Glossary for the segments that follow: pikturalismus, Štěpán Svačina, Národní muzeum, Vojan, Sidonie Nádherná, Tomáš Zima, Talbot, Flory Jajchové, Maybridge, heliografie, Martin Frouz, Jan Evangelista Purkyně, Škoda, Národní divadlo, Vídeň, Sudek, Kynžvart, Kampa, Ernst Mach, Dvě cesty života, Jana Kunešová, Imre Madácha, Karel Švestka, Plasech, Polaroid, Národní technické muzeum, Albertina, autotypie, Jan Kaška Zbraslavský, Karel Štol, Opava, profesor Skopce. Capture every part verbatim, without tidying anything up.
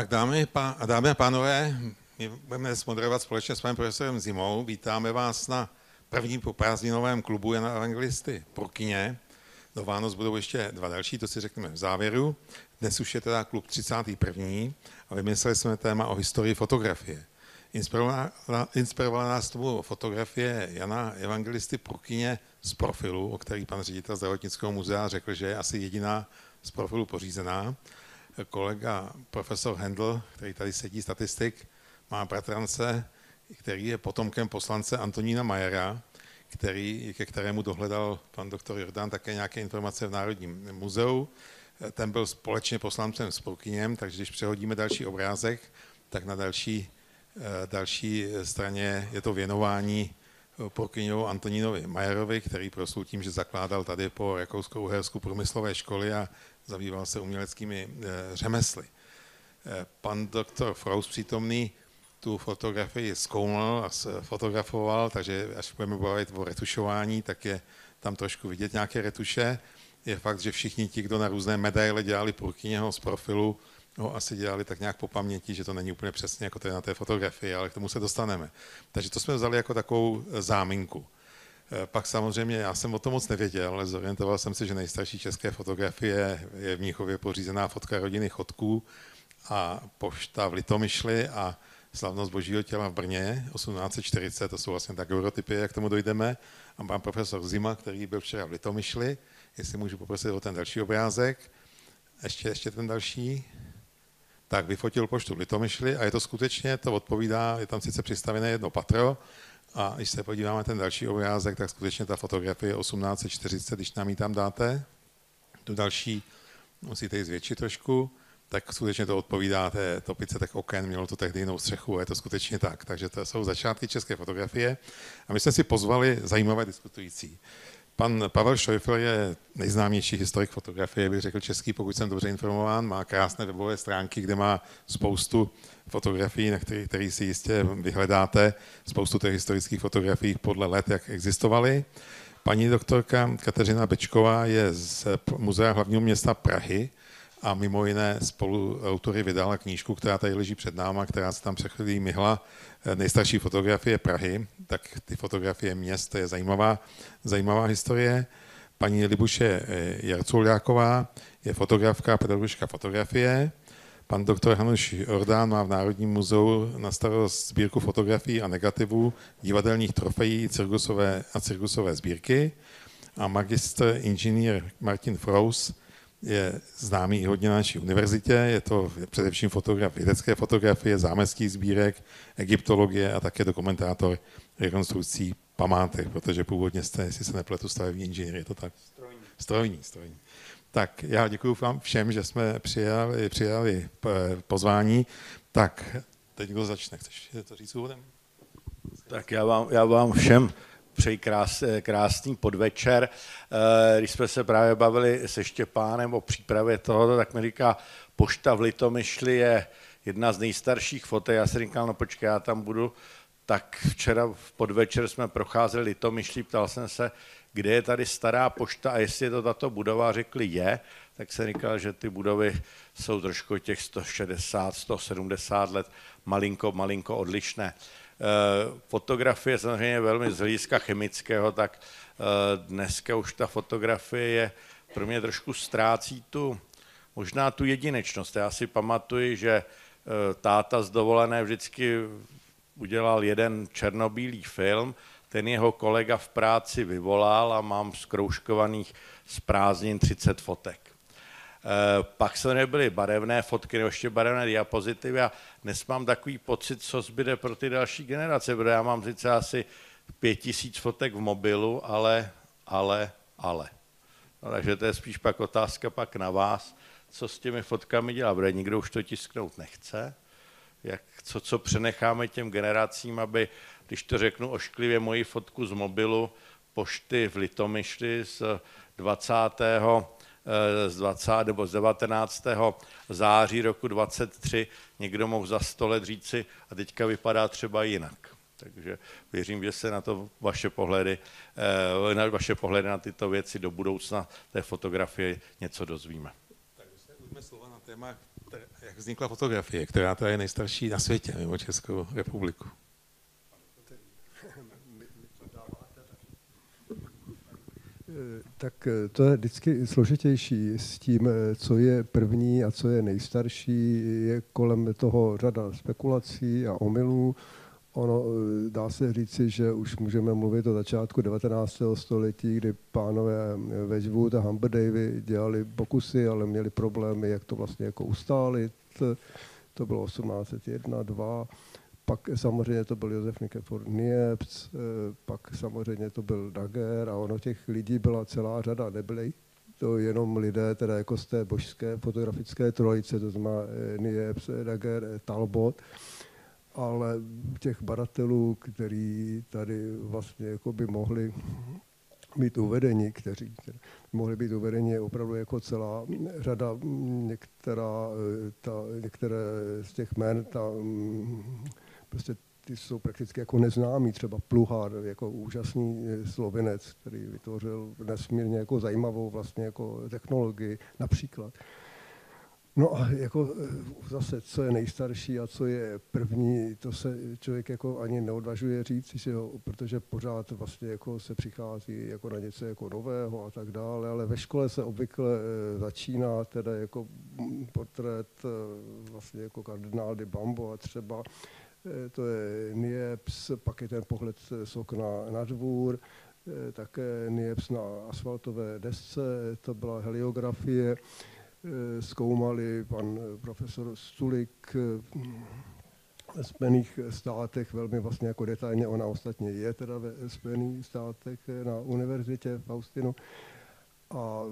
Tak dámy, pá, dámy a pánové, my budeme dnes moderovat společně s panem profesorem Zimou. Vítáme vás na prvním poprázdninovém klubu Jana Evangelisty Purkyně. Do Vánoc budou ještě dva další, to si řekneme v závěru. Dnes už je teda klub třicátý první a vymysleli jsme téma o historii fotografie. Inspirovala, inspirovala nás tomu fotografie Jana Evangelisty Purkyně z profilu, o který pan ředitel Zdravotnického muzea řekl, že je asi jediná z profilu pořízená. Kolega profesor Hendl, který tady sedí, statistik, má bratrance, který je potomkem poslance Antonína Majera, který, ke kterému dohledal pan doktor Jordan také nějaké informace v Národním muzeu. Ten byl společně poslancem s Purkyněm, takže když přehodíme další obrázek, tak na další, další straně je to věnování Purkyňovu Antonínovi Majerovi, který proslul tím, že zakládal tady po Rakousko-Uhersku průmyslové školy a zabýval se uměleckými řemesly. Pan doktor Frouz přítomný tu fotografii zkoumal a fotografoval, takže až budeme bavit o retušování, tak je tam trošku vidět nějaké retuše. Je fakt, že všichni ti, kdo na různé medaile dělali Purkyněho z profilu, ho asi dělali tak nějak po paměti, že to není úplně přesně jako to je na té fotografii, ale k tomu se dostaneme. Takže to jsme vzali jako takovou záminku. Pak samozřejmě, já jsem o tom moc nevěděl, ale zorientoval jsem se, že nejstarší české fotografie je v Mnichově pořízená fotka rodiny Chodků a pošta v Litomyšli a slavnost Božího těla v Brně osmnáct set čtyřicet, to jsou vlastně tak eurotypy, jak tomu dojdeme. A pan profesor Zima, který byl včera v Litomyšli, jestli můžu poprosit o ten další obrázek, ještě, ještě ten další, tak vyfotil poštu v Litomyšli a je to skutečně, to odpovídá, je tam sice přistavené jedno patro, a když se podíváme na ten další obrázek, tak skutečně ta fotografie je osmnáct set čtyřicet, když nám ji tam dáte. Tu další musíte ji zvětšit trošku, tak skutečně to odpovídá té topice těch oken, mělo to tehdy jinou střechu a je to skutečně tak. Takže to jsou začátky české fotografie a my jsme si pozvali zajímavé diskutující. Pan Pavel Scheufler je nejznámější historik fotografie, bych řekl český, pokud jsem dobře informován, má krásné webové stránky, kde má spoustu fotografií, na kterých, kterých si jistě vyhledáte, spoustu těch historických fotografií podle let, jak existovaly. Paní doktorka Kateřina Bečková je z Muzea hlavního města Prahy a mimo jiné spoluautory vydala knížku, která tady leží před náma, která se tam před chvílí myhla, nejstarší fotografie Prahy, tak ty fotografie měst, to je zajímavá, zajímavá historie. Paní Libuše Jarcovjáková je fotografka, pedagožka fotografie. Pan doktor Hanuš Jordan má v Národním muzeu na starost sbírku fotografií a negativů, divadelních trofejí cirkusové a cirkusové sbírky. A magistr inženýr Martin Frouz je známý i hodně na naší univerzitě, je to především fotograf vědecké fotografie, zámeckých sbírek, egyptologie a také dokumentátor rekonstrukcí památek, protože původně jste, jestli se nepletu, stavební inženýr, je to tak? Strojní. Strojní, strojní. Tak já děkuji vám všem, že jsme přijali, přijali pozvání. Tak teď kdo začne, chceš to říct úvodem? Tak já vám, já vám všem přeji krás, krásný podvečer. Když jsme se právě bavili se Štěpánem o přípravě tohoto, tak mi říká, pošta v Litomyšli je jedna z nejstarších fotek. Já jsem říkal, no počkej, já tam budu. Tak včera v podvečer jsme procházeli Litomyšlí, ptal jsem se, kde je tady stará pošta a jestli je to tato budova, řekli je, tak jsem říkal, že ty budovy jsou trošku těch sto šedesát, sto sedmdesát let malinko, malinko odlišné. Fotografie samozřejmě velmi z hlediska chemického, tak dneska už ta fotografie je, pro mě trošku ztrácí tu, možná tu jedinečnost. Já si pamatuju, že táta z dovolené vždycky udělal jeden černobílý film, ten jeho kolega v práci vyvolal a mám zkroužkovaných z prázdnin třicet fotek. E, pak se nebyly barevné fotky, nebo ještě barevné diapozitivy a dnes mám takový pocit, co zbyde pro ty další generace, protože já mám sice asi pět tisíc fotek v mobilu, ale, ale, ale. No, takže to je spíš pak otázka pak na vás, co s těmi fotkami dělá, protože nikdo už to tisknout nechce. Jak, co, co přenecháme těm generacím, aby, když to řeknu ošklivě, moji fotku z mobilu pošty v Litomyšli z dvacátého, z dvacátého, nebo z devatenáctého září roku dvacet tři někdo mohl za sto let říci a teďka vypadá třeba jinak. Takže věřím, že se na to vaše pohledy, na vaše pohledy na tyto věci do budoucna té fotografie něco dozvíme. Takže se ujme slova na téma Jak vznikla fotografie, která teda je nejstarší na světě, mimo Českou republiku? Tak to je vždycky složitější s tím, co je první a co je nejstarší. Je kolem toho řada spekulací a omylů. Ono, dá se říci, že už můžeme mluvit o začátku devatenáctého století, kdy pánové Wedgwood a Humphry Davy dělali pokusy, ale měli problémy, jak to vlastně jako ustálit. To bylo osmnáct set jedna, dva. Pak samozřejmě to byl Josef Nicéphore Niépce, pak samozřejmě to byl Daguerre a ono těch lidí byla celá řada, nebyly to jenom lidé teda jako z té božské fotografické trojice, to znamená Niépce, Daguerre, Talbot, ale těch badatelů, kteří tady vlastně jako by mohli být uvedeni, kteří mohli být uvedeni, je opravdu jako celá řada, některá, ta, některé z těch jmén, ta, prostě ty jsou prakticky jako neznámí, třeba Pluhar, jako úžasný Slovinec, který vytvořil nesmírně jako zajímavou vlastně jako technologii například. No a jako zase, co je nejstarší a co je první, to se člověk jako ani neodvažuje říct, že jo, protože pořád vlastně jako se přichází jako na něco jako nového a tak dále, ale ve škole se obvykle začíná teda jako portrét vlastně jako kardinál de Bambo a třeba to je Niépce, pak je ten pohled z okna na dvůr, také Niépce na asfaltové desce, to byla heliografie, zkoumali pan profesor Stulik ve Spojených státech velmi vlastně jako detailně, ona ostatně je teda ve Spojených státech na univerzitě v Austinu. A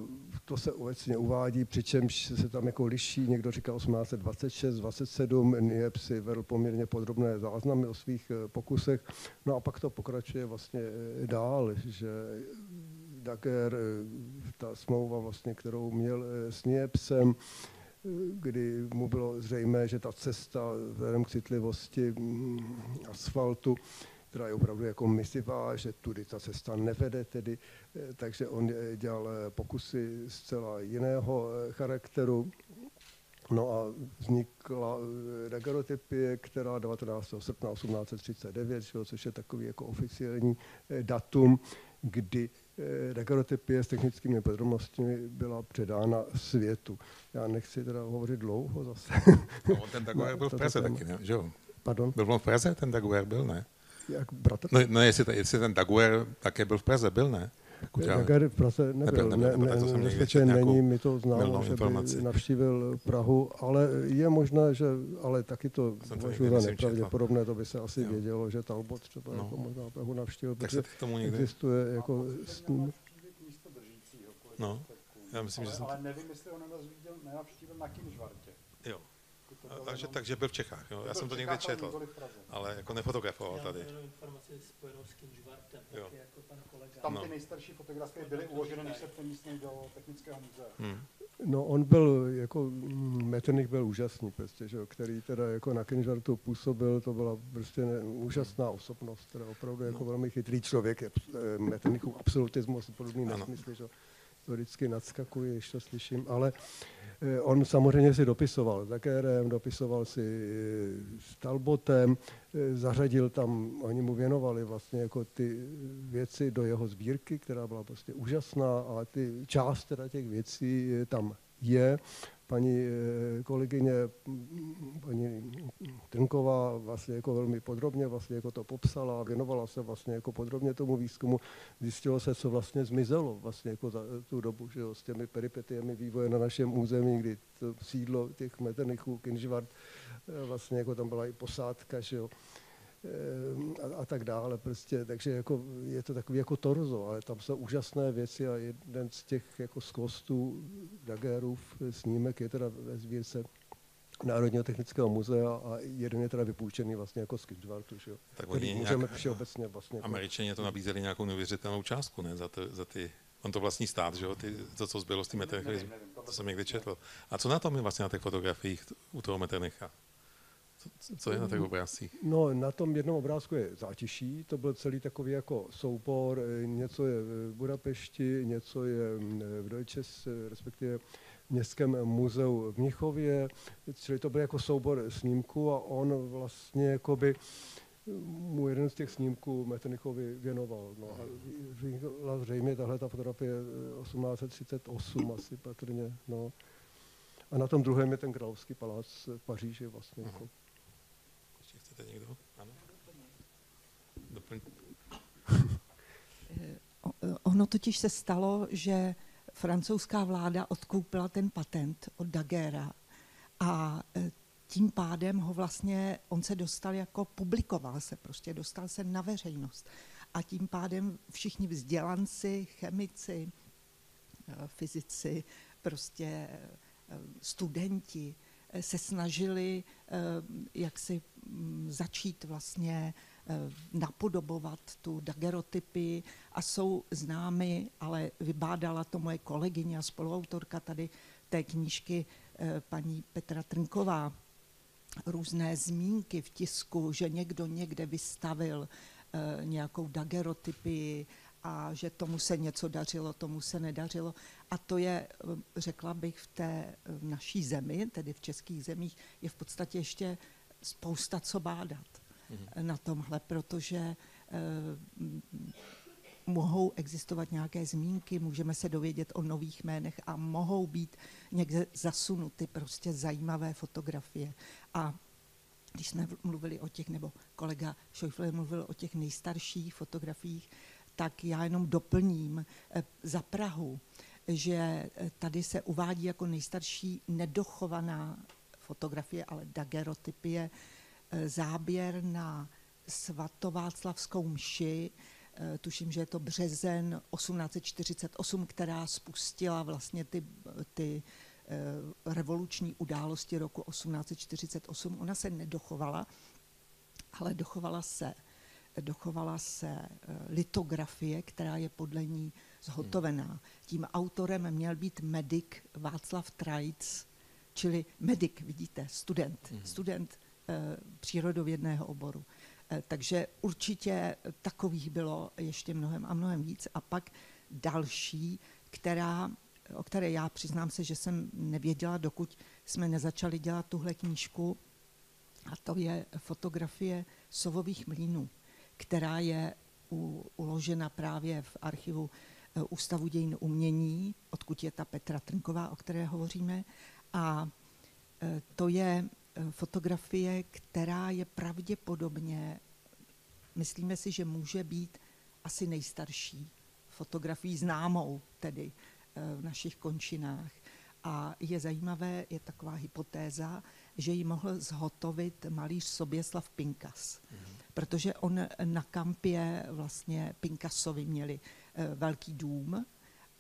to se obecně uvádí, přičemž se tam jako liší, někdo říká osmnáct set dvacet šest, dvacet sedm, Niépce vedl poměrně podrobné záznamy o svých pokusech, no a pak to pokračuje vlastně dál, že Daguerre, ta smlouva vlastně, kterou měl s Niépcem, kdy mu bylo zřejmé, že ta cesta vzhledem k citlivosti asfaltu, která je opravdu jako misivá, že tudy ta cesta nevede tedy, takže on dělal pokusy zcela jiného charakteru. No a vznikla daguerreotypie, která devatenáctého srpna osmnáct set třicet devět, což je takový jako oficiální datum, kdy daguerreotypie s technickými podrobnostmi byla předána světu. Já nechci teda hovořit dlouho zase. No, ten Daguerre byl v Praze taky, ne? Že jo? Pardon? Byl on v Praze, ten Daguerre byl, ne? Jak bratr? No, no jestli, jestli ten Daguerre také byl v Praze, byl, ne? Daguerre v Praze nebyl, nesvědčeně ne, ne, ne, není, mi to známo, že by navštívil Prahu, ale je možné, že, ale taky to možná nepravděpodobné, to by se asi jo. vědělo, že Talbot třeba no. jako možná Prahu navštívil, protože existuje někde... jako... No, já myslím, ale, že jsem... Ale nevím, jestli on nenavštívil na Kynžvartě. Jo. Takže, takže byl v Čechách, jo. Já jsem to někde četl, ale jako nefotografoval tady. Já měl informaci spojenou s Kynžvartem, taky jako pan kolega. Tam ty nejstarší fotografie byly uloženy, než se přemístili do technického muzea. Hmm. No on byl, jako Metternich byl úžasný prostě, že jo, který teda jako na Kynžvartu působil, to byla prostě ne, úžasná osobnost, teda opravdu jako no. velmi chytrý člověk, je Metternichův absolutismus, podobný nesmysl, že jo. To vždycky nadskakuji, když to slyším, ale on samozřejmě si dopisoval s Daguerrem, dopisoval si s Talbotem, zařadil tam, oni mu věnovali vlastně jako ty věci do jeho sbírky, která byla prostě úžasná a ty část teda těch věcí tam je. Paní kolegyně, paní Trnková vlastně jako velmi podrobně vlastně jako to popsala, věnovala se vlastně jako podrobně tomu výzkumu, zjistilo se, co vlastně zmizelo vlastně jako za tu dobu, že jo, s těmi peripetiemi vývoje na našem území, kdy to sídlo těch Metternichů, Kynžvart, vlastně jako tam byla i posádka, že jo, a, a tak dále prostě, takže jako je to takový jako torzo, ale tam jsou úžasné věci a jeden z těch jako skvostů Daguerrův snímek je teda ve sbírce Národního technického muzea a jeden je teda vypůjčený vlastně jako z Kynžvartu, že jo. Tak oni můžeme všeobecně vlastně. Američané to nabízeli nějakou neuvěřitelnou částku, ne, za, to, za ty, on to vlastní stát, že jo, ty, to, co zbylo z té Metternichy, to jsem někdy četl. A co na tom je vlastně na těch fotografiích u toho Metternicha? Co je na těch obrázcích? No, na tom jednom obrázku je zátiší, to byl celý takový jako soubor, něco je v Budapešti, něco je v Deutsches, respektive Městském muzeu v Mnichově, čili to byl jako soubor snímků a on vlastně jakoby mu jeden z těch snímků Metternichovi věnoval. No a vznikla zřejmě tahle ta fotografie osmnáct třicet osm asi patrně. No. A na tom druhém je ten Královský palác v Paříži vlastně. Jako. Ještě chcete někdo? Ano? Doplňte. Ono totiž se stalo, že francouzská vláda odkoupila ten patent od Daguerra a tím pádem ho vlastně, on se dostal jako, publikoval se prostě, dostal se na veřejnost. A tím pádem všichni vzdělanci, chemici, fyzici, prostě studenti se snažili jak si začít vlastně napodobovat tu daguerreotypii a jsou známy, ale vybádala to moje kolegyně a spoluautorka tady té knížky paní Petra Trnková, různé zmínky v tisku, že někdo někde vystavil nějakou daguerreotypii a že tomu se něco dařilo, tomu se nedařilo. A to je, řekla bych, v té v naší zemi, tedy v českých zemích, je v podstatě ještě spousta co bádat mm-hmm. na tomhle, protože eh, mohou existovat nějaké zmínky, můžeme se dovědět o nových jménech a mohou být někde zasunuty prostě zajímavé fotografie. A když jsme mluvili o těch, nebo kolega Scheufler mluvil o těch nejstarších fotografiích, tak já jenom doplním za Prahu, že tady se uvádí jako nejstarší nedochovaná fotografie, ale daguerreotypie, záběr na svatováclavskou mši, tuším, že je to březen osmnáct čtyřicet osm, která spustila vlastně ty, ty revoluční události roku osmnáct čtyřicet osm. Ona se nedochovala, ale dochovala se dochovala se litografie, která je podle ní zhotovená. Tím autorem měl být medik Václav Trajc, čili medik, vidíte, student, student eh, přírodovědného oboru. Eh, takže určitě takových bylo ještě mnohem a mnohem víc. A pak další, která, o které já přiznám se, že jsem nevěděla, dokud jsme nezačali dělat tuhle knížku, a to je fotografie sovových mlýnů, která je u, uložena právě v archivu e, Ústavu dějin umění, odkud je ta Petra Trnková, o které hovoříme. A e, to je e, fotografie, která je pravděpodobně, myslíme si, že může být asi nejstarší fotografií známou tedy e, v našich končinách. A je zajímavé, je taková hypotéza, že ji mohl zhotovit malíř Soběslav Pinkas, mm. protože on na Kampě vlastně Pinkasovi měli e, velký dům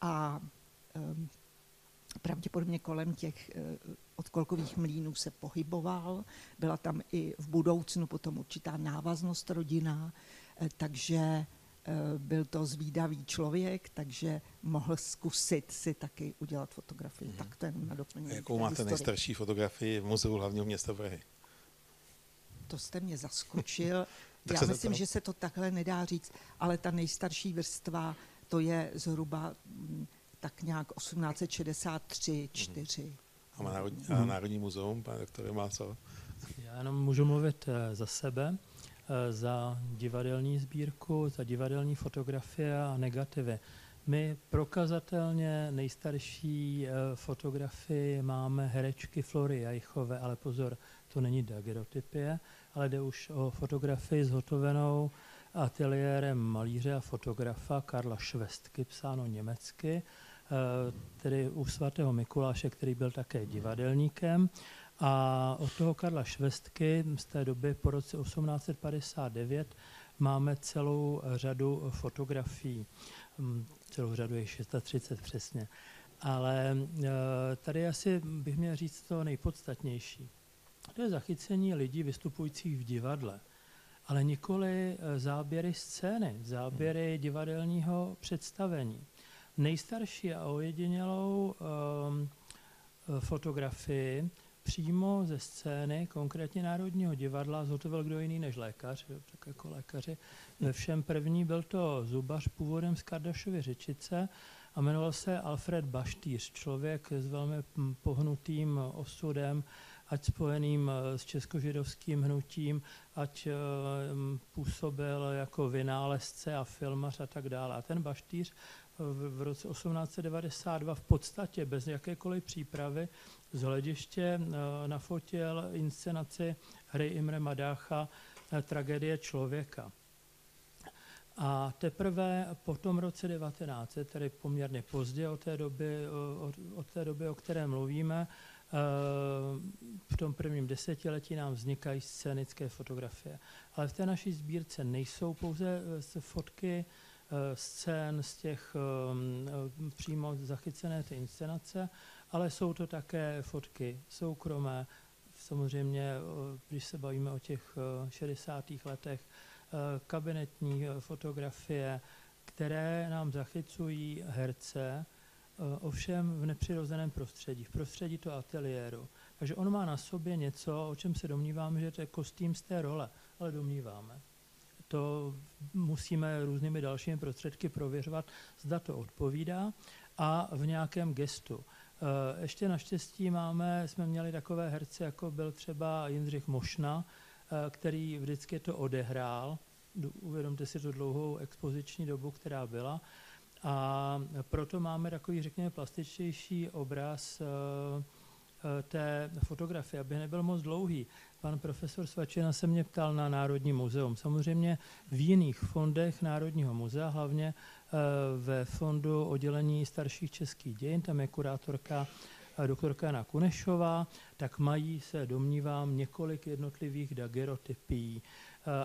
a e, pravděpodobně kolem těch e, odkolkových mlýnů se pohyboval, byla tam i v budoucnu potom určitá návaznost rodinná, e, takže e, byl to zvídavý člověk, takže mohl zkusit si taky udělat fotografii. Mm. Tak to jenom na doplnění. Jakou máte historii. Nejstarší fotografii v Muzeu hlavního města Prahy? To jste mě zaskočil. Já myslím, že se to takhle nedá říct, ale ta nejstarší vrstva, to je zhruba m, tak nějak osmnáct šedesát tři čtyři. A, národní, a Národní muzeum, pane doktore, má co? Já jenom můžu mluvit za sebe, za divadelní sbírku, za divadelní fotografie a negativy. My prokazatelně nejstarší fotografii máme herečky Flory Jajchové, ale pozor, to není daguerreotypie, ale jde už o fotografii zhotovenou ateliérem malíře a fotografa Karla Švestky, psáno německy, tedy u svatého Mikuláše, který byl také divadelníkem. A od toho Karla Švestky z té doby po roce osmnáct padesát devět máme celou řadu fotografií, celou řadu je třicet šest přesně, ale tady asi bych měl říct to nejpodstatnější. To je zachycení lidí vystupujících v divadle, ale nikoli záběry scény, záběry divadelního představení. Nejstarší a ojedinělou um, fotografii přímo ze scény, konkrétně Národního divadla, zhotovil kdo jiný než lékař, tak jako lékaři. Ve všem první byl to zubař původem z Kardašovy Řečice, a jmenoval se Alfred Baštýř, člověk s velmi pohnutým osudem, ať spojeným s českožidovským hnutím, ať působil jako vynálezce a filmař a tak dále. A ten Baštýř v roce osmnáct set devadesát dva v podstatě bez jakékoliv přípravy z hlediště nafotil inscenaci hry Imre Madácha Tragédie člověka. A teprve po tom roce devatenáct set, tedy poměrně pozdě od té doby, od té doby, o které mluvíme, v tom prvním desetiletí nám vznikají scénické fotografie. Ale v té naší sbírce nejsou pouze fotky scén z těch přímo zachycené ty inscenace, ale jsou to také fotky soukromé. Samozřejmě, když se bavíme o těch šedesátých letech, kabinetní fotografie, které nám zachycují herce, ovšem v nepřirozeném prostředí, v prostředí toho ateliéru. Takže on má na sobě něco, o čem se domníváme, že to je kostým z té role, ale domníváme. To musíme různými dalšími prostředky prověřovat, zda to odpovídá, a v nějakém gestu. Ještě naštěstí máme, jsme měli takové herce, jako byl třeba Jindřich Mošna, který vždycky to odehrál. Uvědomte si tu dlouhou expoziční dobu, která byla. A proto máme takový, řekněme, plastičtější obraz té fotografie, aby nebyl moc dlouhý. Pan profesor Svačina se mě ptal na Národní muzeum. Samozřejmě v jiných fondech Národního muzea, hlavně ve fondu oddělení starších českých dějin, tam je kurátorka doktorka Jana Kunešová, tak mají, se domnívám, několik jednotlivých daguerreotypií.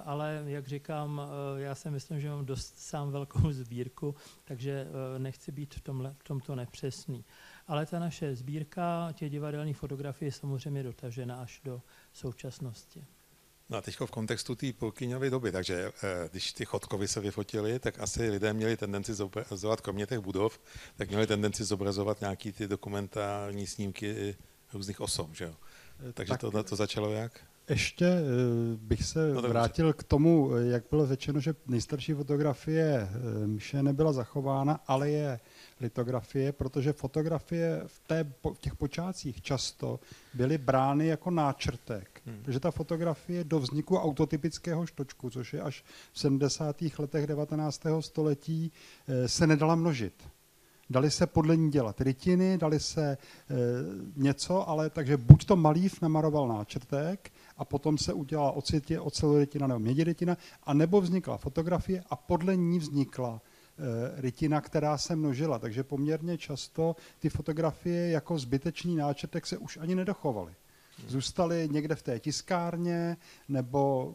Ale jak říkám, já si myslím, že mám dost sám velkou sbírku, takže nechci být v, tomhle, v tomto nepřesný. Ale ta naše sbírka těch divadelních fotografií je samozřejmě dotažena až do současnosti. No a teď v kontextu té Purkyňovy doby, takže když ty chodkovy se vyfotily, tak asi lidé měli tendenci zobrazovat, kromě těch budov, tak měli tendenci zobrazovat nějaké ty dokumentární snímky různých osob, že jo? Takže tohle to začalo jak? Ještě bych se vrátil k tomu, jak bylo řečeno, že nejstarší fotografie mše nebyla zachována, ale je litografie, protože fotografie v, té, v těch počátcích často byly brány jako náčrtek. Hmm. Protože ta fotografie do vzniku autotypického štočku, což je až v sedmdesátých letech devatenáctého století, se nedala množit. Dali se podle ní dělat rytiny, dali se e, něco, ale takže buď to malíř namaroval náčrtek a potom se udělala ocitě, ocelorytina nebo měděrytina, anebo vznikla fotografie a podle ní vznikla e, rytina, která se množila. Takže poměrně často ty fotografie jako zbytečný náčrtek se už ani nedochovaly. Zůstaly někde v té tiskárně nebo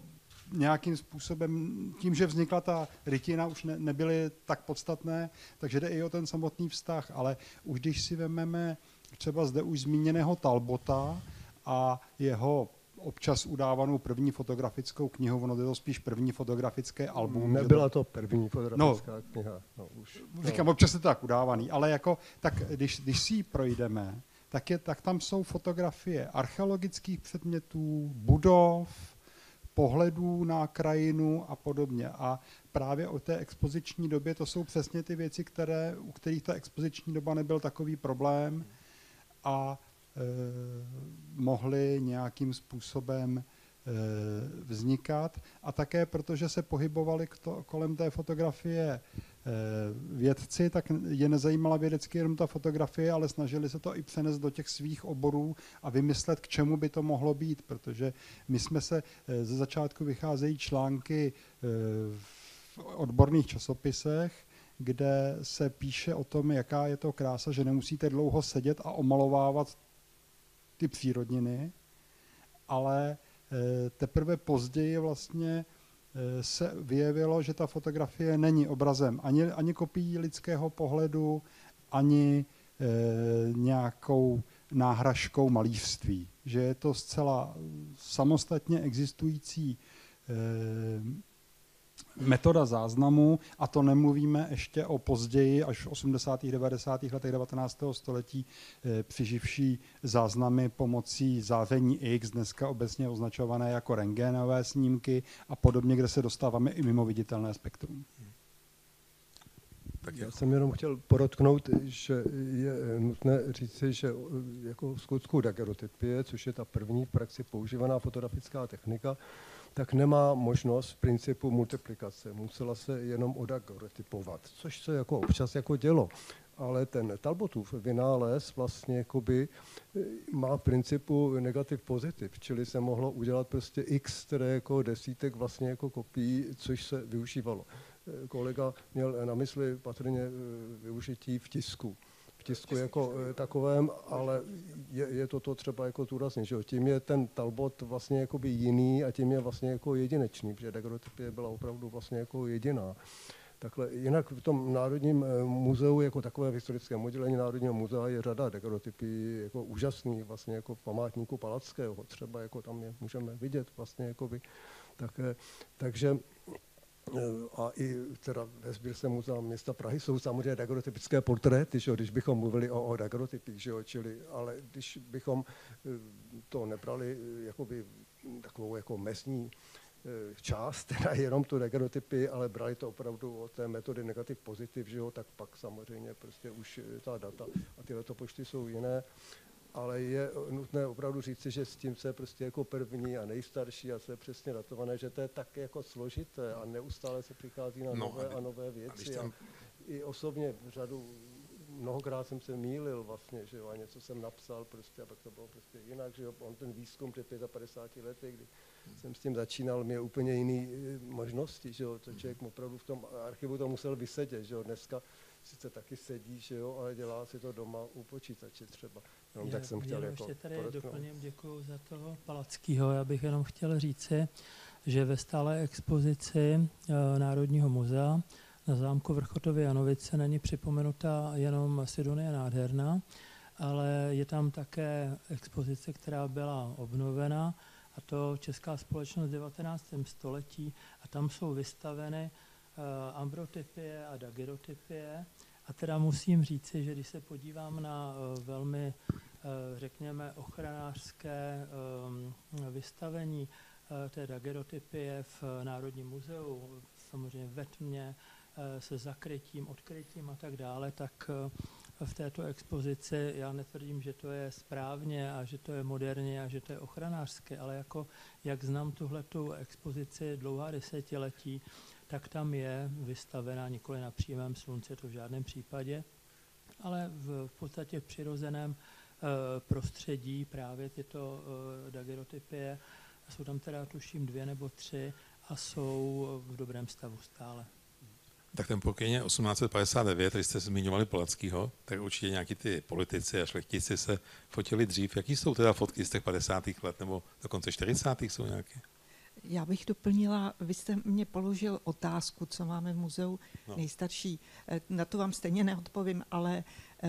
nějakým způsobem, tím, že vznikla ta rytina, už ne, nebyly tak podstatné, takže jde i o ten samotný vztah, ale už když si vezmeme třeba zde už zmíněného Talbota a jeho občas udávanou první fotografickou knihu, ono je to spíš první fotografické album. Nebyla to první fotografická no, kniha. No, už, no. Říkám, občas je to tak udávaný, ale jako, tak když, když si ji projdeme, tak, je, tak tam jsou fotografie archeologických předmětů, budov, pohledů na krajinu a podobně. A právě o té expoziční době to jsou přesně ty věci, které, u kterých ta expoziční doba nebyl takový problém a e, mohly nějakým způsobem e, vznikat. A také protože se pohybovali k to, kolem té fotografie e, vědci, tak je nezajímala vědecky jenom ta fotografie, ale snažili se to i přenést do těch svých oborů a vymyslet, k čemu by to mohlo být, protože my jsme se, ze začátku vycházejí články v odborných časopisech, kde se píše o tom, jaká je to krása, že nemusíte dlouho sedět a omalovávat ty přírodniny, ale teprve později vlastně se vyjevilo, že ta fotografie není obrazem ani, ani kopií lidského pohledu, ani e, nějakou náhražkou malířství. Že je to zcela samostatně existující e, metoda záznamu, a to nemluvíme ještě o později, až v osmdesátých a devadesátých letech devatenáctého století e, přiživší záznamy pomocí záření X, dneska obecně označované jako rentgenové snímky a podobně, kde se dostáváme i mimo viditelné spektrum. Tak já jako. jsem jenom chtěl podotknout, že je nutné říci, že jako v skutku daguerreotypie, což je ta první v praxi používaná fotografická technika, tak nemá možnost v principu multiplikace. Musela se jenom odaguerreotypovat, což se jako občas jako dělo. Ale ten Talbotův vynález vlastně jakoby má v principu negativ pozitiv, čili se mohlo udělat prostě x, které jako desítek vlastně jako kopií, což se využívalo. Kolega měl na mysli patrně využití v tisku. V tisku jako takovém, ale je, je toto třeba jako důrazně, že jo? Tím je ten Talbot vlastně jakoby jiný a tím je vlastně jako jedinečný, protože daguerreotypie byla opravdu vlastně jako jediná. Takhle, jinak v tom Národním muzeu, jako takové historické oddělení Národního muzea, je řada daguerreotypií jako úžasných, vlastně jako v památníku Palackého, třeba jako tam je můžeme vidět vlastně jakoby také, takže a i teda ve sbírce muzea města Prahy jsou samozřejmě daguerreotypické portréty, že jo, když bychom mluvili o, o daguerreotypích, že jo, čili, ale když bychom to nebrali jakoby takovou jako mesní část, teda jenom tu daguerreotypii, ale brali to opravdu od té metody negativ pozitiv, že jo, tak pak samozřejmě prostě už ta data a tyhle to počty jsou jiné, ale je nutné opravdu říci, že s tím se prostě jako první a nejstarší a se přesně datované, že to je tak jako složité a neustále se přichází na no, nové a nové věci. A tam... a i osobně v řadu mnohokrát jsem se mýlil vlastně, že jo, a něco jsem napsal prostě a pak to bylo prostě jinak, že jo, on ten výzkum před padesáti pěti lety, kdy jsem s tím začínal, měl úplně jiný možnosti, že jo, to člověk opravdu v tom archivu to musel vysedět, že jo, dneska sice taky sedí, že jo, ale dělá si to doma u počítače třeba. No, já, tak jsem chtěl jako ještě tady doplním, děkuju za toho Palackýho, já bych jenom chtěl říci, že ve stálé expozici Národního muzea na zámku Vrchotovy Janovice není připomenuta jenom Sidonie Nádherná, ale je tam také expozice, která byla obnovena, a to Česká společnost v devatenáctém století, a tam jsou vystaveny uh, ambrotypie a daguerreotypie. A teda musím říci, že když se podívám na uh, velmi, uh, řekněme, ochranářské um, vystavení uh, té daguerreotypie v Národním muzeu, samozřejmě ve tmě, se zakrytím, odkrytím a tak dále, tak v této expozici já netvrdím, že to je správně a že to je moderně a že to je ochranářské, ale jako jak znám tuhletu expozici dlouhá desetiletí, tak tam je vystavená nikoli na přímém slunci, to v žádném případě, ale v podstatě v přirozeném prostředí právě tyto daguerreotypie, jsou tam teda tuším dvě nebo tři a jsou v dobrém stavu stále. Tak ten Purkyně osmnáct padesát devět, když jste zmiňovali Palackýho, tak určitě nějaký ty politici a šlechtici se fotili dřív. Jaký jsou teda fotky z těch padesátých let nebo dokonce čtyřicátých jsou nějaké? Já bych doplnila, vy jste mě položil otázku, co máme v muzeu no. nejstarší. Na to vám stejně neodpovím, ale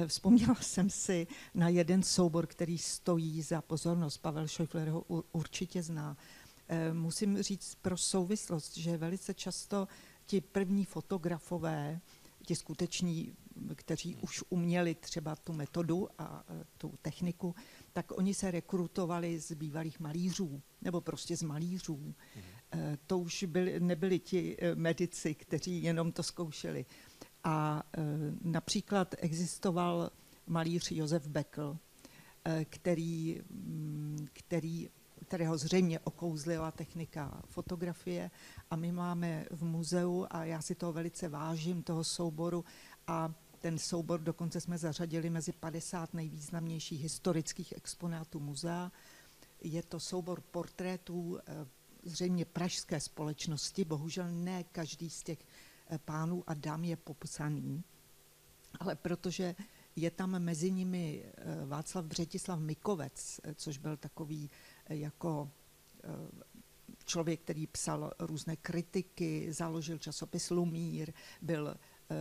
vzpomněla jsem si na jeden soubor, který stojí za pozornost. Pavel Scheufler ho určitě zná. Musím říct pro souvislost, že velice často ti první fotografové, ti skuteční, kteří už uměli třeba tu metodu a tu techniku, tak oni se rekrutovali z bývalých malířů, nebo prostě z malířů. Mm. To už byli, nebyli ti medici, kteří jenom to zkoušeli. A například existoval malíř Josef Beckel, který, který kterého zřejmě okouzlila technika fotografie a my máme v muzeu a já si toho velice vážím, toho souboru a ten soubor dokonce jsme zařadili mezi padesát nejvýznamnějších historických exponátů muzea. Je to soubor portrétů zřejmě pražské společnosti, bohužel ne každý z těch pánů a dám je popsaný, ale protože je tam mezi nimi Václav Břetislav Mikovec, což byl takový jako člověk, který psal různé kritiky, založil časopis Lumír, byl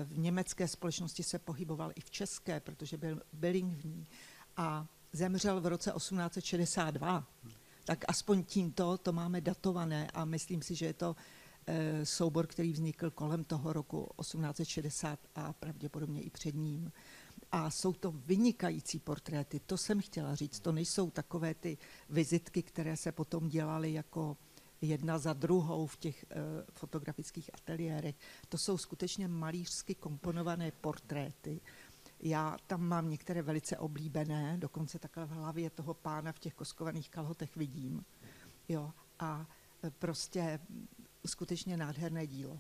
v německé společnosti, se pohyboval i v české, protože byl bilingvní a zemřel v roce osmnáct šedesát dva. Tak aspoň tímto to máme datované a myslím si, že je to soubor, který vznikl kolem toho roku osmnáct šedesát a pravděpodobně i před ním. A jsou to vynikající portréty, to jsem chtěla říct, to nejsou takové ty vizitky, které se potom dělaly jako jedna za druhou v těch e, fotografických ateliérech. To jsou skutečně malířsky komponované portréty. Já tam mám některé velice oblíbené, dokonce takhle v hlavě toho pána v těch koskovaných kalhotech vidím. Jo, a prostě skutečně nádherné dílo.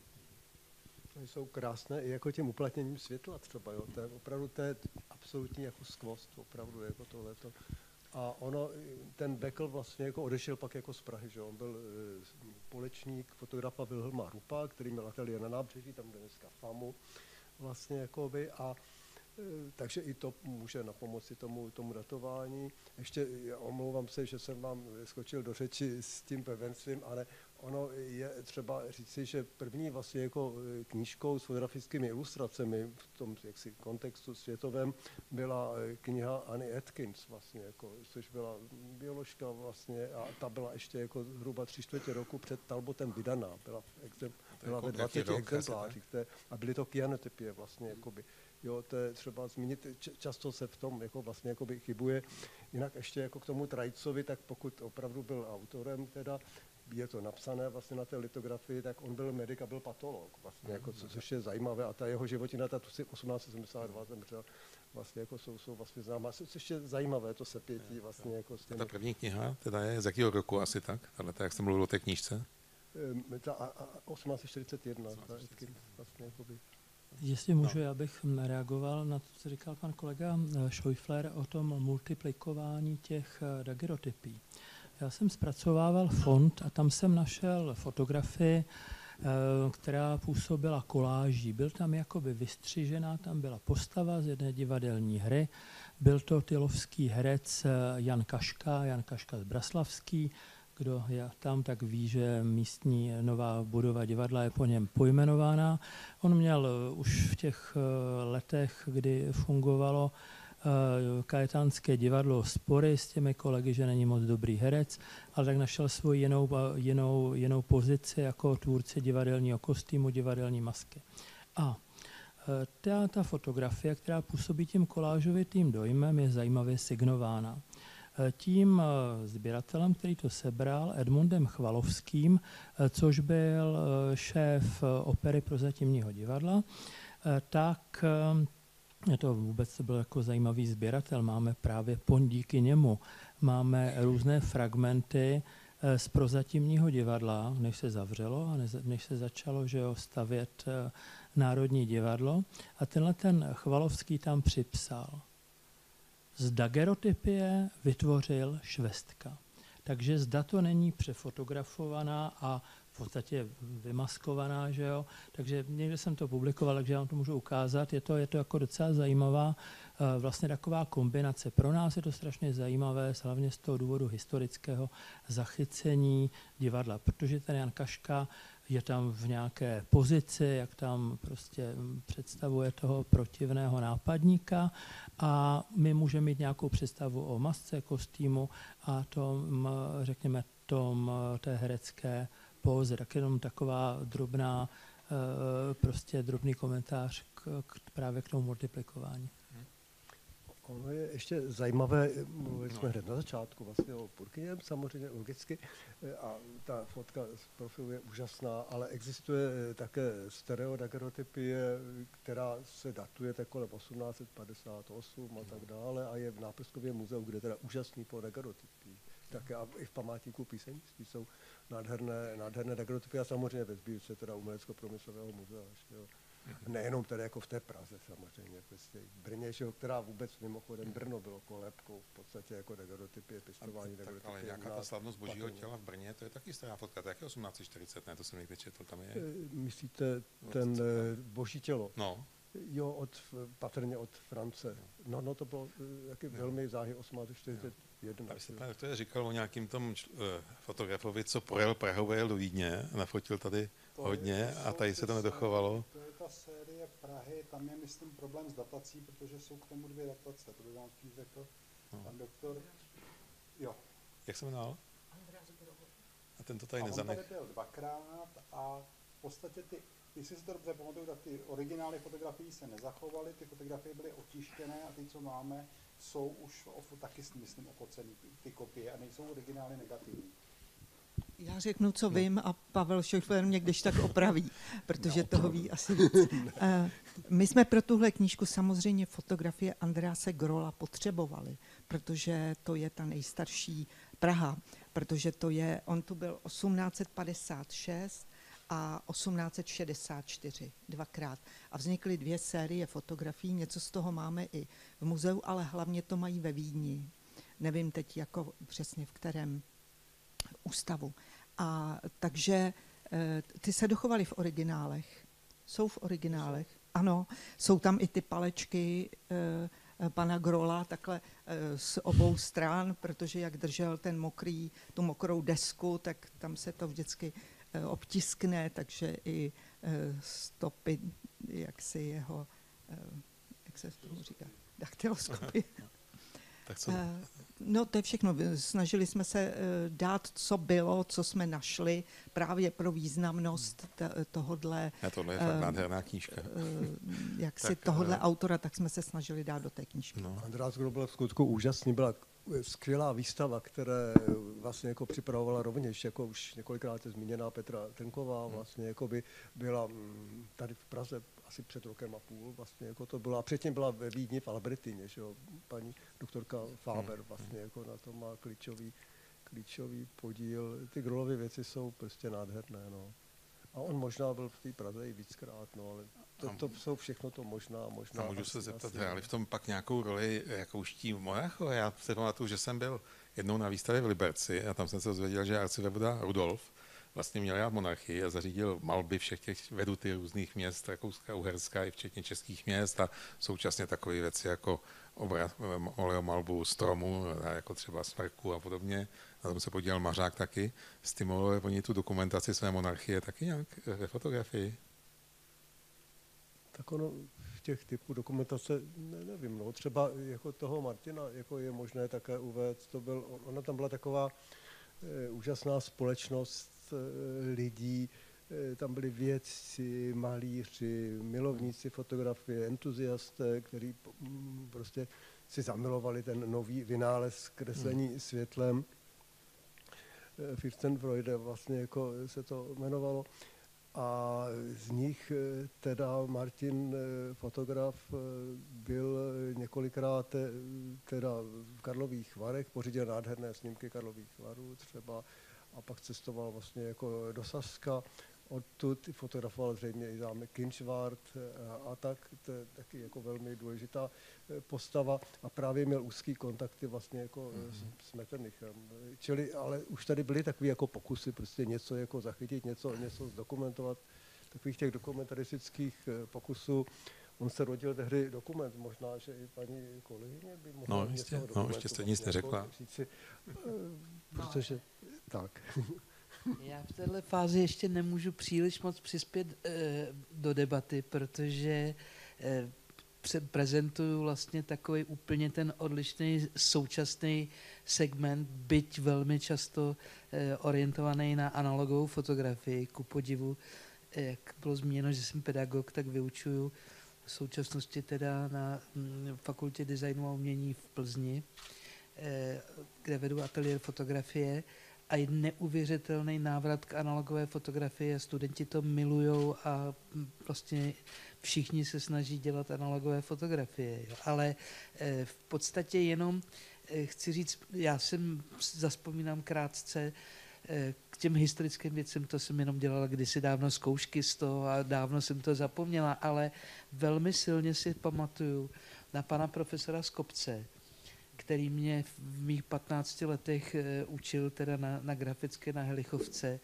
Jsou krásné i jako tím uplatněním světla třeba, jo. To je opravdu to je absolutní jako skvost, opravdu jako tohleto. A ono, ten Beckel vlastně jako odešel pak jako z Prahy, že on byl uh, polečník fotografa Vilhelma Rupa, který měl ateliér na Nábřeží, tam jde dneska FAMU vlastně jakoby a takže i to může napomoci tomu, tomu datování. Ještě omlouvám se, že jsem vám skočil do řeči s tím pevenstvím, ale ono je třeba říci, že první vlastně jako knížkou s fotografickými ilustracemi v tom jaksi kontextu světovém byla kniha Annie Atkins, vlastně jako, což byla bioložka vlastně a ta byla ještě jako zhruba tři čtvrtě roku před Talbotem vydaná, byla, exem, byla ve dvaceti exemplářích a byly to kyanotypie vlastně jakoby. Jo, to je třeba zmínit, často se v tom jako vlastně jakoby chybuje. Jinak ještě jako k tomu Trajcovi, tak pokud opravdu byl autorem teda, je to napsané vlastně na té litografii, tak on byl medic a byl patolog, vlastně jako, co, což je zajímavé a ta jeho životina, ta tu si osmnáct sedmdesát dva zemřel, vlastně jako jsou, jsou vlastně známá, což je zajímavé to sepětí vlastně jako s těmi. Ta první kniha teda je z jakého roku asi tak, ale tak jak jste mluvil o té knížce? Ta osmnáct čtyřicet jedna, vlastně jakoby. Jestli můžu, já bych reagoval na to, co říkal pan kolega Scheufler o tom multiplikování těch daguerreotypí. Já jsem zpracovával fond a tam jsem našel fotografii, která působila koláží. Byl tam jakoby vystřižená, tam byla postava z jedné divadelní hry. Byl to tylovský herec Jan Kaška, Jan Kaška Zbraslavský. Kdo je tam, tak ví, že místní nová budova divadla je po něm pojmenována. On měl už v těch letech, kdy fungovalo kajetánské divadlo, spory s těmi kolegy, že není moc dobrý herec, ale tak našel svou jinou, jinou, jinou pozici jako tvůrce divadelního kostýmu, divadelní masky. A ta, ta fotografie, která působí tím kolážovitým dojmem, je zajímavě signována. Tím sběratelem, který to sebral, Edmundem Chvalovským, což byl šéf opery Prozatímního divadla, tak to vůbec byl jako zajímavý sběratel. Máme právě pondíky němu, máme různé fragmenty z Prozatímního divadla, než se zavřelo a než se začalo, že jo, stavět Národní divadlo. A tenhle ten Chvalovský tam připsal. Z daguerreotypie vytvořil Švestka. Takže zda to není přefotografovaná a v podstatě vymaskovaná, že jo. Takže někde jsem to publikoval, takže vám to můžu ukázat. Je to, je to jako docela zajímavá vlastně taková kombinace. Pro nás je to strašně zajímavé, hlavně z toho důvodu historického zachycení divadla, protože ten Jan Kaška je tam v nějaké pozici, jak tam prostě představuje toho protivného nápadníka a my můžeme mít nějakou představu o masce, kostýmu a tom, řekněme, tom té herecké póze. Tak jenom taková drobná, prostě drobný komentář k, k, právě k tomu multiplikování. Ono je ještě zajímavé, mluvili jsme hned na začátku vlastně o Purkyněm, samozřejmě logicky, a ta fotka z profilu je úžasná, ale existuje také stereodaguerreotypie, která se datuje tak kolem osmnáct padesát osm a tak dále a je v Náprskově muzeu, kde teda úžasný po daguerreotypii. Také a i v památníku píseňství jsou nádherné, nádherné daguerreotypie a samozřejmě ve sbírce teda Umělecko-průmyslového muzea. Nejenom tady jako v té Praze samozřejmě, prostě v Brně, že, která vůbec mimochodem Brno bylo kolébkou, v podstatě jako daguerreotypie, pěstování daguerreotypie. Ale nějaká ta slavnost božího těla v Brně, to je taky stará fotka, to je osmnáct čtyřicet, ne, to jsem někde četl, tam je. Myslíte ten boží tělo? No. Jo, od, patrně od France. No, no to bylo taky velmi záhy osmnáct čtyřicet jedna. Vy jste pan doktor říkal o nějakým tom fotografovi, co projel Prahou a do Vídně, nafotil tady hodně a tady se to nedochovalo. Série Prahy, tam je, myslím, problém s datací, protože jsou k tomu dvě datace, to by vám spíš řekl pan doktor. Jo. Jak se jmenoval? A ten to tady nezanech. A on tady byl dvakrát a v podstatě ty, jestli si to dobře pamatuju, tak ty originály fotografií se nezachovaly, ty fotografie byly otištěné a ty, co máme, jsou už taky, myslím, okocený ty kopie a nejsou originály negativní. Já Já řeknu, co no. vím, a Pavel Scheufler mě když tak opraví, protože no, toho ví asi víc. My jsme pro tuhle knížku samozřejmě fotografie Andrease Grolla potřebovali, protože to je ta nejstarší Praha, protože to je, on tu byl osmnáct padesát šest a osmnáct šedesát čtyři, dvakrát. A vznikly dvě série fotografií, něco z toho máme i v muzeu, ale hlavně to mají ve Vídni. Nevím teď jako přesně v kterém ústavu. A takže ty se dochovaly v originálech. Jsou v originálech, ano. Jsou tam i ty palečky e, pana Grolla takhle e, z obou stran, protože jak držel ten mokrý, tu mokrou desku, tak tam se to vždycky e, obtiskne, takže i e, stopy, jak si jeho, e, jak se to říká, daktyloskopy. Tak co? No to je všechno. Snažili jsme se dát, co bylo, co jsme našli, právě pro významnost tohodle. A tohle je fakt nádherná knížka. Jak si tohodle autora, tak jsme se snažili dát do té knížky. No. Andreas Groll byl v skutku úžasný, byla skvělá výstava, která vlastně jako připravovala rovněž, jako už několikrát je zmíněná Petra Trnková, vlastně jako by byla tady v Praze asi před rokem a půl, vlastně jako to byla, předtím byla ve Vídni v Albertině, že jo, paní doktorka Faber vlastně jako na tom má klíčový, klíčový podíl. Ty Grollovy věci jsou prostě nádherné, no. A on možná byl v té Praze i víckrát, no, ale to, to jsou všechno to možná, možná. A můžu se zeptat, hráli v tom pak nějakou roli rakouští monarchové? Já se pamatuju, že jsem byl jednou na výstavě v Liberci a tam jsem se dozvěděl, že arcivévoda Rudolf vlastně měl rád monarchii a zařídil malby všech těch veduty různých měst, Rakouska, Uherska i včetně českých měst a současně takové věci jako obraz, oleomalbu stromu, jako třeba smrku a podobně. Na tom se podílel Mařák taky. Stimulovali oni tu dokumentaci své monarchie taky nějak ve fotografii? Tak ono v těch typů dokumentace, ne, nevím, no, třeba jako toho Martina jako je možné také uvést, to byl, ona tam byla taková e, úžasná společnost lidí, tam byli vědci, malíři, milovníci fotografie, entuziasté, kteří prostě si zamilovali ten nový vynález kreslení světlem. Fürstenfreude vlastně jako se to jmenovalo. A z nich teda Martin, fotograf, byl několikrát teda v Karlových Varech, pořídil nádherné snímky Karlových Varů třeba, a pak cestoval vlastně jako do Saska, odtud fotografoval zřejmě i zámek Kynžvart a tak, to je taky jako velmi důležitá postava a právě měl úzký kontakty vlastně jako mm-hmm. s, s Metternichem. Čili, ale už tady byly takové jako pokusy prostě něco jako zachytit, něco, něco zdokumentovat, takových těch dokumentaristických pokusů. On se rodil tehdy dokument, možná, že i paní kolegyně by mohla no, něco jistě, no, ještě jste nic neřekla. Říci, protože, tak. Já v této fázi ještě nemůžu příliš moc přispět e, do debaty, protože e, prezentuju vlastně takový úplně ten odlišný současný segment, byť velmi často e, orientovaný na analogovou fotografii. Ku podivu, jak bylo zmíněno, že jsem pedagog, tak vyučuju v současnosti teda na Fakultě designu a umění v Plzni, kde vedu ateliér fotografie a je neuvěřitelný návrat k analogové fotografii. Studenti to milujou a prostě všichni se snaží dělat analogové fotografie. Ale v podstatě jenom chci říct, já jsem zazpomínám krátce k těm historickým věcem, to jsem jenom dělala kdysi dávno zkoušky z toho a dávno jsem to zapomněla, ale velmi silně si pamatuju na pana profesora Skopce, který mě v mých patnácti letech učil teda na, na grafické na Helichovce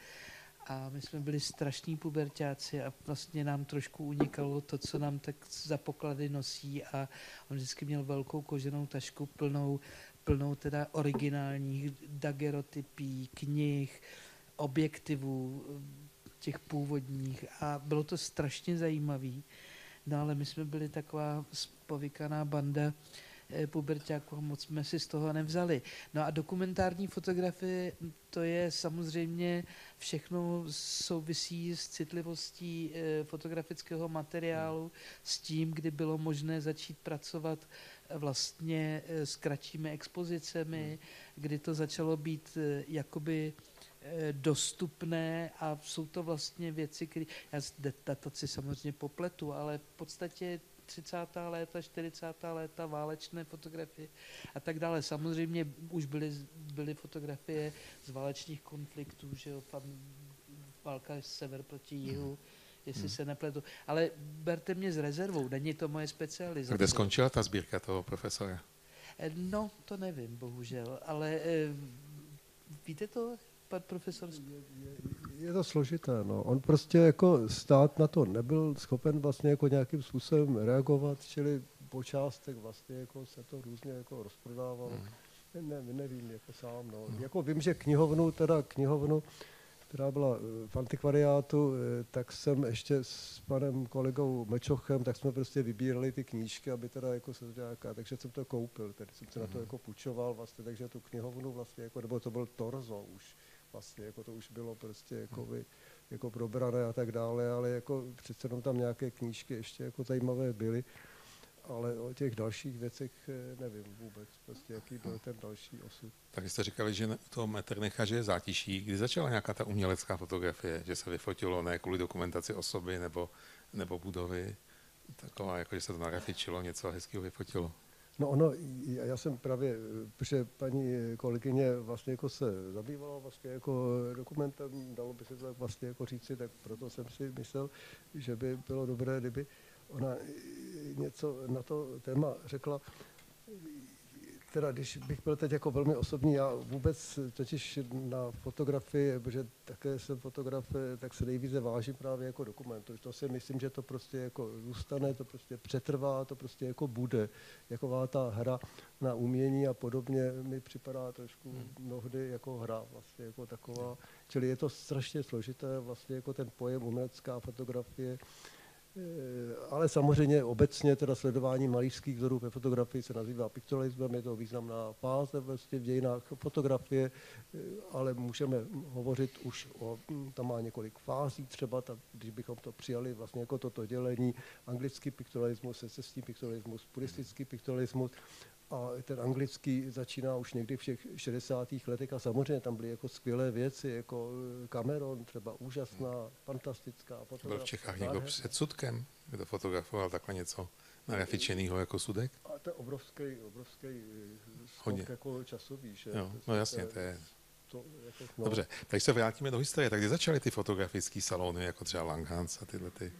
a my jsme byli strašní puberťáci a vlastně nám trošku unikalo to, co nám tak za poklady nosí a on vždycky měl velkou koženou tašku plnou plnou teda originálních daguerreotypí, knih, objektivů, těch původních a bylo to strašně zajímavý. No ale my jsme byli taková spovykaná banda puberťáků a moc jsme si z toho nevzali. No a dokumentární fotografie, to je samozřejmě všechno souvisí s citlivostí fotografického materiálu, s tím, kdy bylo možné začít pracovat vlastně s kratšími expozicemi, kdy to začalo být jakoby dostupné a jsou to vlastně věci, které, já dataci samozřejmě popletu, ale v podstatě třicátá léta, čtyřicátá léta, válečné fotografie a tak dále. Samozřejmě už byly, byly fotografie z válečných konfliktů, že jo, pan, válka sever proti jihu, jestli hmm. se nepletu. Ale berte mě s rezervou, není to moje specializace. Kde skončila ta sbírka toho profesora? No, to nevím, bohužel, ale víte to, pan profesor? Je, je to složité, no. On prostě jako stát na to nebyl schopen vlastně jako nějakým způsobem reagovat, čili po částech vlastně jako se to různě jako rozprodávalo. Hmm. Ne, nevím, jako sám, no. Hmm. Jako vím, že knihovnu, teda knihovnu, která byla v antikvariátu, tak jsem ještě s panem kolegou Mečochem, tak jsme prostě vybírali ty knížky, aby teda jako se nějaká, takže jsem to koupil, tedy jsem se na to jako půjčoval vlastně, takže tu knihovnu vlastně, jako, nebo to byl torzo už vlastně, jako to už bylo prostě jako, by, jako probrané a tak dále, ale jako přece jenom tam nějaké knížky ještě jako zajímavé byly, ale o těch dalších věcech nevím vůbec, prostě jaký byl ten další osud. Tak jste říkali, že toho Metternicha, že je zátiší. Kdy začala nějaká ta umělecká fotografie, že se vyfotilo ne kvůli dokumentaci osoby nebo, nebo budovy, taková, jako že se to narafičilo, něco hezkého vyfotilo? No ono, já jsem právě, protože paní kolegyně vlastně jako se zabývala vlastně jako dokumentem, dalo by se to tak vlastně jako říci, tak proto jsem si myslel, že by bylo dobré, kdyby ona něco na to téma řekla. Teda, když bych byl teď jako velmi osobní, já vůbec totiž na fotografii, protože také jsem fotograf, tak se nejvíce vážím právě jako dokumentu. To si myslím, že to prostě jako zůstane, to prostě přetrvá, to prostě jako bude. Jaková ta hra na umění a podobně mi připadá trošku mnohdy jako hra vlastně jako taková. Čili je to strašně složité vlastně jako ten pojem umělecká fotografie. Ale samozřejmě obecně teda sledování malířských vzorů ve fotografii se nazývá pikturalismem, je to významná fáze vlastně v dějinách fotografie, ale můžeme hovořit už o, tam má několik fází třeba, ta, když bychom to přijali vlastně jako toto dělení, anglický pikturalismus, secesní pikturalismus, puristický pikturalismus, a ten anglický začíná už někdy v těch šedesátých letech a samozřejmě tam byly jako skvělé věci, jako Cameron třeba, úžasná, fantastická fotografie. Byl v Čechách někdo před sudkem, kdo fotografoval takhle něco narafičenýho jako sudek? A to je obrovský, obrovský skok jako časový, že? Jo, no jasně, to je... To, jako, no. Dobře, tak se vrátíme do historie. Tak kdy začaly ty fotografické salony, jako třeba Langhans a tyhle ty?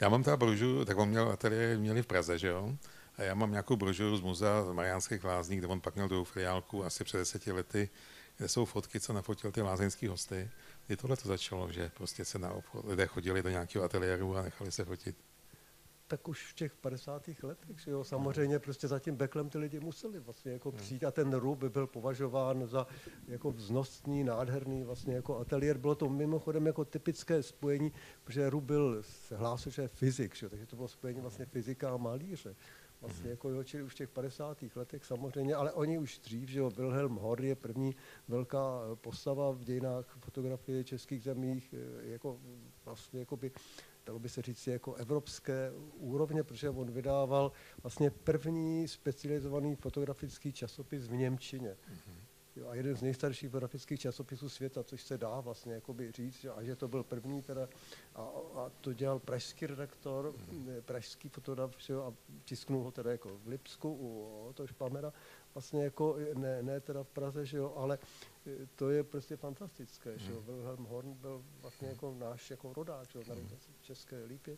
Já mám ta brožuru, tak on měl ateliér, měli v Praze, že jo? A já mám nějakou brožuru z muzea z Mariánských lázní, kde on pak měl druhou filiálku asi před deseti lety, kde jsou fotky, co nafotil ty lázeňský hosty. Kdy tohle to začalo, že prostě se na obchod, lidé chodili do nějakého ateliéru a nechali se fotit? Tak už v těch padesátých letech, že jo, samozřejmě prostě za tím Becklem ty lidi museli vlastně jako přijít a ten Rub byl považován za jako vznosný, nádherný vlastně jako ateliér. Bylo to mimochodem jako typické spojení, protože Rub byl, se hlásil, že je fyzik, že jo, takže to bylo spojení vlastně fyzika a malíře. Vlastně jako jo, čili už v těch padesátých letech samozřejmě, ale oni už dřív, že jo, Wilhelm Hory je první velká postava v dějinách fotografie českých zemích, jako vlastně jako by, dalo by se říct, jako evropské úrovně, protože on vydával vlastně první specializovaný fotografický časopis v němčině. Mm-hmm. A jeden z nejstarších fotografických časopisů světa, což se dá vlastně jakoby říct, že, a že to byl první teda, a, a to dělal pražský redaktor, pražský fotograf, a tisknul ho teda jako v Lipsku u toho Špamera, vlastně jako, ne, ne teda v Praze, že jo, ale to je prostě fantastické, že jo, Wilhelm Horn byl vlastně jako náš jako rodák, že jo, v České Lípě.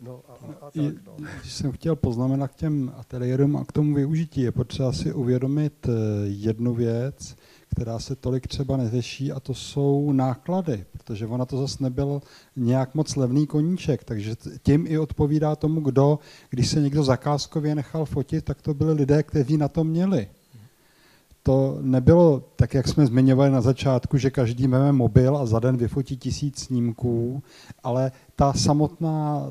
No a, a tak, no. Když jsem chtěl poznamenat k těm ateliérům a k tomu využití, je potřeba si uvědomit jednu věc, která se tolik třeba neřeší, a to jsou náklady, protože ona to zase nebyl nějak moc levný koníček, takže tím i odpovídá tomu, kdo, když se někdo zakázkově nechal fotit, tak to byli lidé, kteří na to měli. To nebylo tak, jak jsme zmiňovali na začátku, že každý máme mobil a za den vyfotí tisíc snímků, ale ta samotná,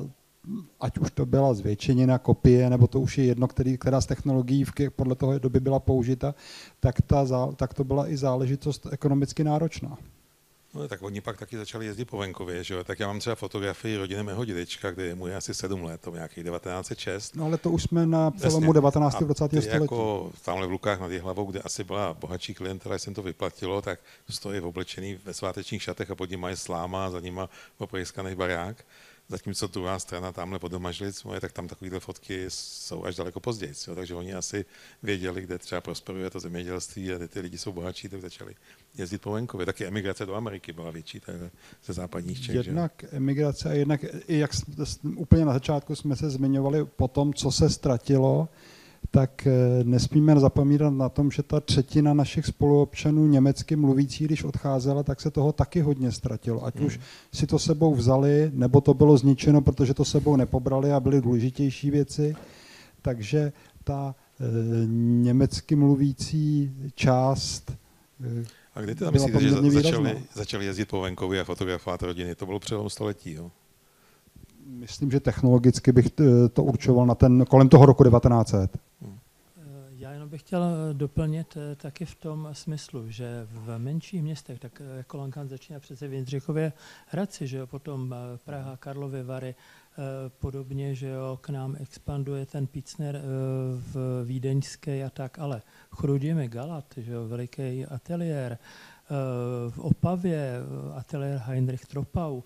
ať už to byla zvětšenina, kopie, nebo to už je jedno, který, která z technologií podle toho doby byla použita, tak, ta, tak to byla i záležitost ekonomicky náročná. No, tak oni pak taky začali jezdit po venkově, že jo? Tak já mám třeba fotografii rodiny mého dědečka, kde je mu je asi sedm let, to nějakých devatenáct set šest. No ale to už jsme na přelomu devatenáctého a dvacátého století. Jako tamhle v Lukách nad Jihlavou, kde asi byla bohatší klientela, jsem to vyplatilo, tak stojí oblečený ve svátečních šatech a pod ním mají sláma a za nima oprejskaný barák. Zatímco druhá strana tamhle pod Domažlic moje, tak tam takovéhle fotky jsou až daleko později. Jo? Takže oni asi věděli, kde třeba prosperuje to zemědělství a kde ty lidi jsou bohatší, tak začali jezdit po venkově. Taky emigrace do Ameriky byla větší ze západních Čech. Jednak že? Emigrace a jednak, jak úplně na začátku jsme se zmiňovali po tom, co se ztratilo, tak nesmíme zapomínat na tom, že ta třetina našich spoluobčanů německy mluvící, když odcházela, tak se toho taky hodně ztratilo. Ať mm. už si to sebou vzali, nebo to bylo zničeno, protože to sebou nepobrali a byly důležitější věci. Takže ta e, německy mluvící část e, a kdy ty tam myslíte, že za, začali, začali jezdit po venkově a fotografovat rodiny? To bylo přelom století, jo? Myslím, že technologicky bych to určoval na ten, kolem toho roku devatenáct set. Já jenom bych chtěl doplnit taky v tom smyslu, že v menších městech, tak jako Lankan začíná přece v Jindřichově Hradci, že jo, potom Praha, Karlovy Vary, podobně, že jo, k nám expanduje ten Pícner v Vídeňské a tak, ale Chrudimi Galat, že jo, veliký ateliér, v Opavě ateliér Heinrich Tropau,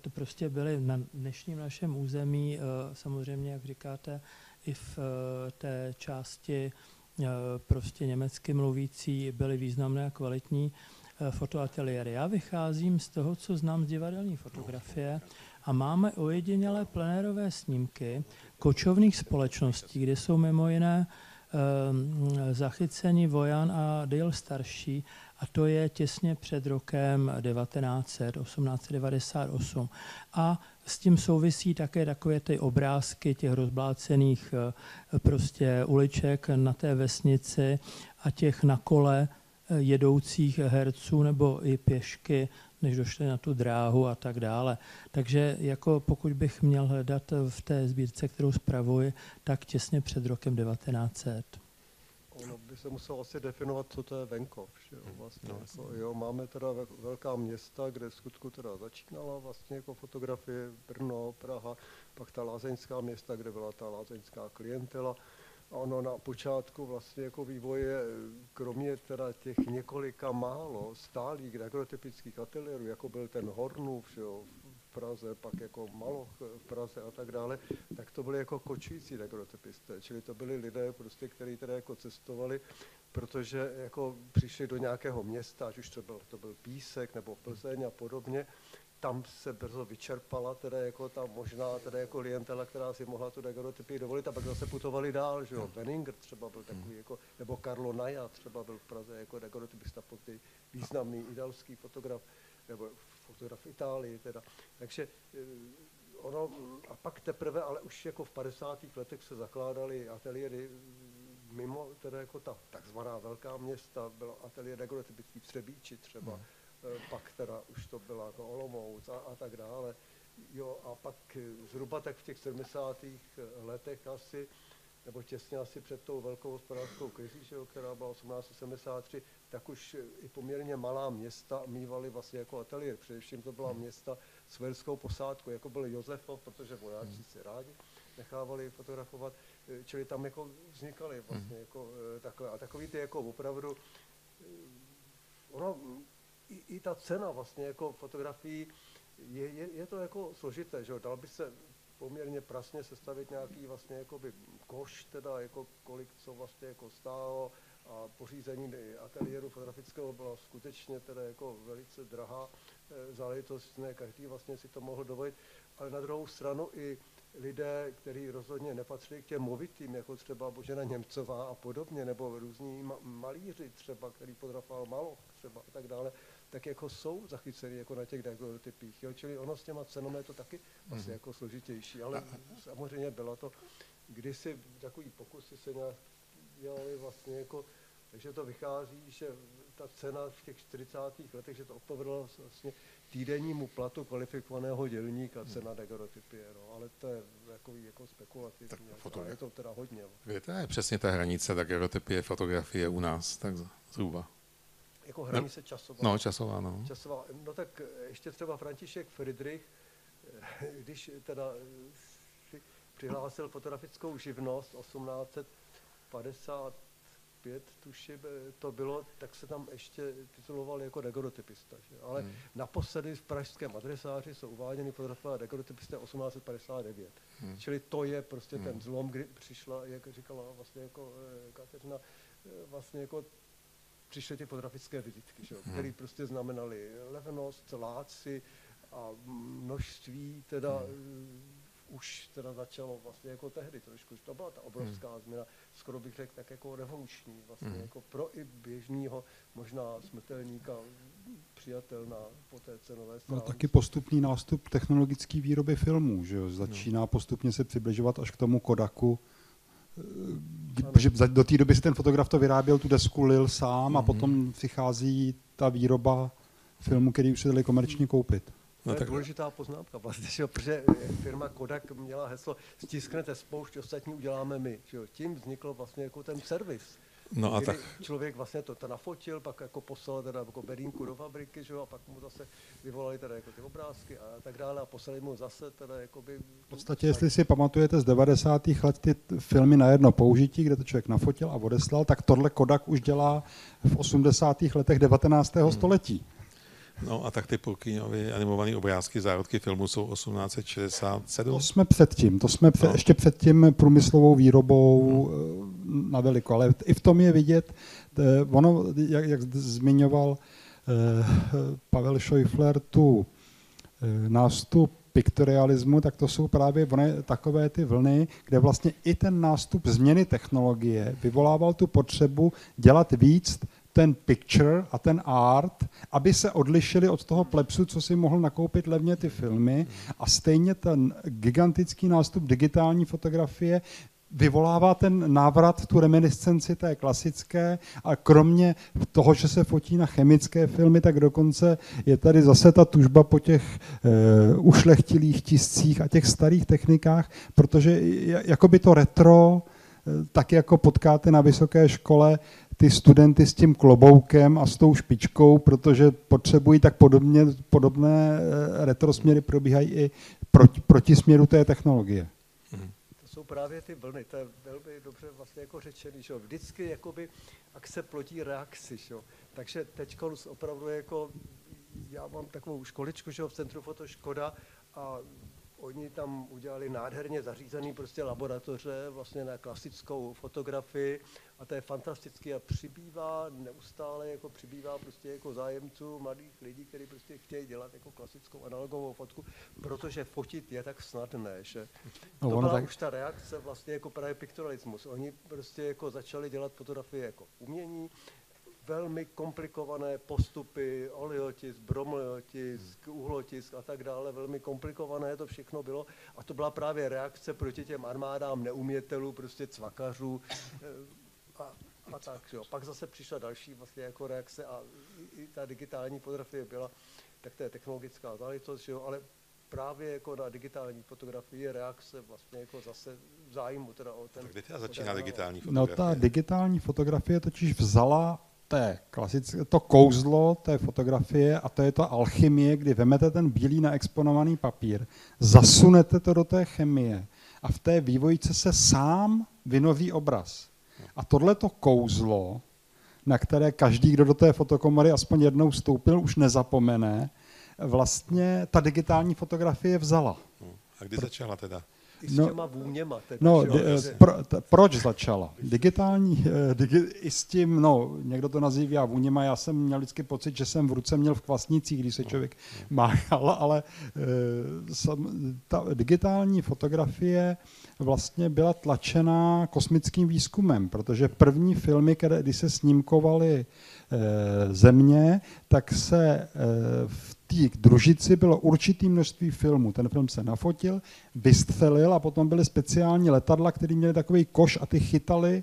to prostě byly na dnešním našem území, samozřejmě, jak říkáte, i v té části prostě německy mluvící byly významné a kvalitní fotoateliéry. Já vycházím z toho, co znám z divadelní fotografie a máme ojedinělé plenérové snímky kočovných společností, kde jsou mimo jiné zachyceni Vojan a Dale starší, a to je těsně před rokem devatenáct set, osmnáct set devadesát osm. A s tím souvisí také takové ty obrázky těch rozblácených prostě uliček na té vesnici a těch na kole jedoucích herců nebo i pěšky, než došli na tu dráhu a tak dále. Takže jako pokud bych měl hledat v té sbírce, kterou spravuji, tak těsně před rokem devatenáct set. Ono by se muselo asi definovat, co to je venkov. Že jo? Vlastně no, jako, jo, máme teda velká města, kde v skutku teda začínala vlastně jako fotografie, Brno, Praha, pak ta lázeňská města, kde byla ta lázeňská klientela. A ono na počátku vlastně jako vývoje, kromě teda těch několika málo stálých daguerreotypických ateliérů, jako byl ten Hornův, že jo, v Praze, pak jako Maloch v Praze a tak dále, tak to byly jako kočující daguerreotypisté, čili to byli lidé prostě, kteří teda jako cestovali, protože jako přišli do nějakého města, ať už to byl, to byl Písek nebo Plzeň a podobně, tam se brzo vyčerpala teda jako ta možná teda jako klientela, která si mohla tu daguerreotypii dovolit, a pak zase putovali dál, že jo, Benninger třeba byl takový jako, nebo Carlo Naja třeba byl v Praze jako daguerreotypista, později významný italský fotograf, nebo fotograf Itálii teda, takže ono, a pak teprve, ale už jako v padesátých letech se zakládaly ateliéry mimo teda jako ta takzvaná velká města, byla ateliér daguerreotypický v Třebíči třeba, no. Pak teda už to byla jako Olomouc a, a tak dále. Jo, a pak zhruba tak v těch sedmdesátých letech asi, nebo těsně asi před tou velkou hospodářskou krizí, že jo, která byla osmnáct set sedmdesát tři, tak už i poměrně malá města mývaly vlastně jako ateliér. Především to byla města s vojenskou posádkou, jako byl Josefov, protože vojáci si rádi nechávali fotografovat, čili tam jako vznikaly vlastně jako takové. A takový ty jako opravdu, ono, I, I ta cena vlastně jako fotografií, je, je, je to jako složité, že jo, dal by se poměrně prasně sestavit nějaký vlastně jakoby koš, teda jako kolik co vlastně jako stálo, a pořízení ateliéru fotografického byla skutečně teda jako velice drahá e, záležitost, ne každý vlastně si to mohl dovolit, ale na druhou stranu i lidé, kteří rozhodně nepatřili k těm movitým, jako třeba Božena Němcová a podobně, nebo různí ma- malíři třeba, který fotografoval Maloch třeba a tak dále, tak jako jsou zachycený jako na těch daguerreotypích, jo, čili ono s těma cenami je to taky asi jako složitější, ale samozřejmě byla to kdysi takový pokusy se nějak dělali vlastně jako, takže to vychází, že ta cena v těch čtyřicátých letech, že to odpovědalo vlastně týdennímu platu kvalifikovaného dělníka, cena daguerreotypie, no, ale to je takový jako spekulativní, je to teda hodně. Víte, je přesně ta hranice daguerreotypie fotografie u nás, tak zhruba. jako hranice časová. No, časová, no. Časová. No tak ještě třeba František Friedrich, když teda si přihlásil fotografickou živnost osmnáct set padesát pět, tuším, to bylo, tak se tam ještě tituloval jako daguerreotypista. Ale hmm. naposledy v pražském adresáři jsou uváděny fotografové daguerreotypisté osmnáct set padesát devět. Hmm. Čili to je prostě hmm. ten zlom, kdy přišla, jak říkala vlastně jako Kateřina, vlastně jako přišly ty fotografické vizitky, hmm. které prostě znamenaly levnost, láci a množství, teda hmm. už teda začalo vlastně jako tehdy trošku. To byla ta obrovská hmm. změna, skoro bych řekl tak jako revoluční, vlastně hmm. jako pro i běžného, možná smrtelníka, přijatelná po té cenové stránce. No taky postupný nástup technologické výroby filmů, že jo? Začíná hmm. postupně se přibližovat až k tomu Kodaku. Že do té doby si ten fotograf to vyráběl, tu desku lil sám, a potom přichází ta výroba filmu, který už se dali komerčně koupit. No, to je důležitá poznámka vlastně, protože firma Kodak měla heslo stisknete spoušť, ostatní uděláme my. Tím vznikl vlastně jako ten servis. No a tak. Člověk vlastně to, to nafotil, pak jako poslal teda jako bedínku do fabriky, že jo, a pak mu zase vyvolali teda jako ty obrázky a tak dále a poslali mu zase teda jakoby... V podstatě, jestli si pamatujete z devadesátých let ty filmy na jedno použití, kde to člověk nafotil a odeslal, tak tohle Kodak už dělá v osmdesátých letech devatenáctého hmm. století. No a tak ty Purkyňovy animované obrázky, zárodky filmu jsou osmnáct set šedesát sedm. To jsme předtím, to jsme před, no. ještě před tím průmyslovou výrobou no. na veliko, ale i v tom je vidět, ono, jak, jak zmiňoval eh, Pavel Scheufler tu eh, nástup piktorialismu, tak to jsou právě one, takové ty vlny, kde vlastně i ten nástup změny technologie vyvolával tu potřebu dělat víc ten picture a ten art, aby se odlišili od toho plepsu, co si mohl nakoupit levně ty filmy, a stejně ten gigantický nástup digitální fotografie vyvolává ten návrat, tu reminiscenci té klasické, a kromě toho, že se fotí na chemické filmy, tak dokonce je tady zase ta tužba po těch e, ušlechtilých tiscích a těch starých technikách, protože jakoby to retro, tak jako potkáte na vysoké škole ty studenty s tím kloboukem a s tou špičkou, protože potřebují, tak podobně, podobné retrosměry probíhají i proti, proti směru té technologie. To jsou právě ty vlny, to je velmi dobře vlastně jako řečený, že vždycky jakoby akce plodí reakci, že? Takže teďka opravdu jako, já mám takovou školičku, že v centru Foto Škoda, a oni tam udělali nádherně zařízený prostě laboratoře vlastně na klasickou fotografii, a to je fantastický a přibývá neustále, jako přibývá prostě jako zájemců, mladých lidí, kteří prostě chtějí dělat jako klasickou analogovou fotku, protože fotit je tak snadné, že to no, byla tak... už ta reakce vlastně jako právě piktorialismus. Oni prostě jako začali dělat fotografie jako umění, velmi komplikované postupy, oleotisk, bromliotisk, uhlotisk a tak dále, velmi komplikované to všechno bylo, a to byla právě reakce proti těm armádám neumětelů, prostě cvakařů a, a tak, jo. Pak zase přišla další vlastně jako reakce a i, i ta digitální fotografie byla, tak to je technologická záležitost, jo, ale právě jako na digitální fotografii je reakce vlastně jako zase zájmu teda o ten... Tak kde teda začíná digitální fotografie? No ta digitální fotografie totiž vzala té klasické, to kouzlo té fotografie, a to je ta alchymie, kdy vemete ten bílý naexponovaný papír, zasunete to do té chemie a v té vývojice se sám vynoví obraz. A tohle to kouzlo, na které každý, kdo do té fotokomory aspoň jednou vstoupil, už nezapomene, vlastně ta digitální fotografie vzala. A kdy začala teda? No, s těma vůněma, tedy, no, jo, d- pro, t- proč začala? Digitální, digi- i s tím, no, někdo to nazývá vůněma, já jsem měl vždycky pocit, že jsem v ruce měl v kvasnicích, když se člověk máchal, ale e, sam, ta digitální fotografie vlastně byla tlačená kosmickým výzkumem, protože první filmy, které, kdy se snímkovaly e, země, tak se e, v k družici bylo určitý množství filmů. Ten film se nafotil, vystřelil, a potom byly speciální letadla, které měly takový koš, a ty chytali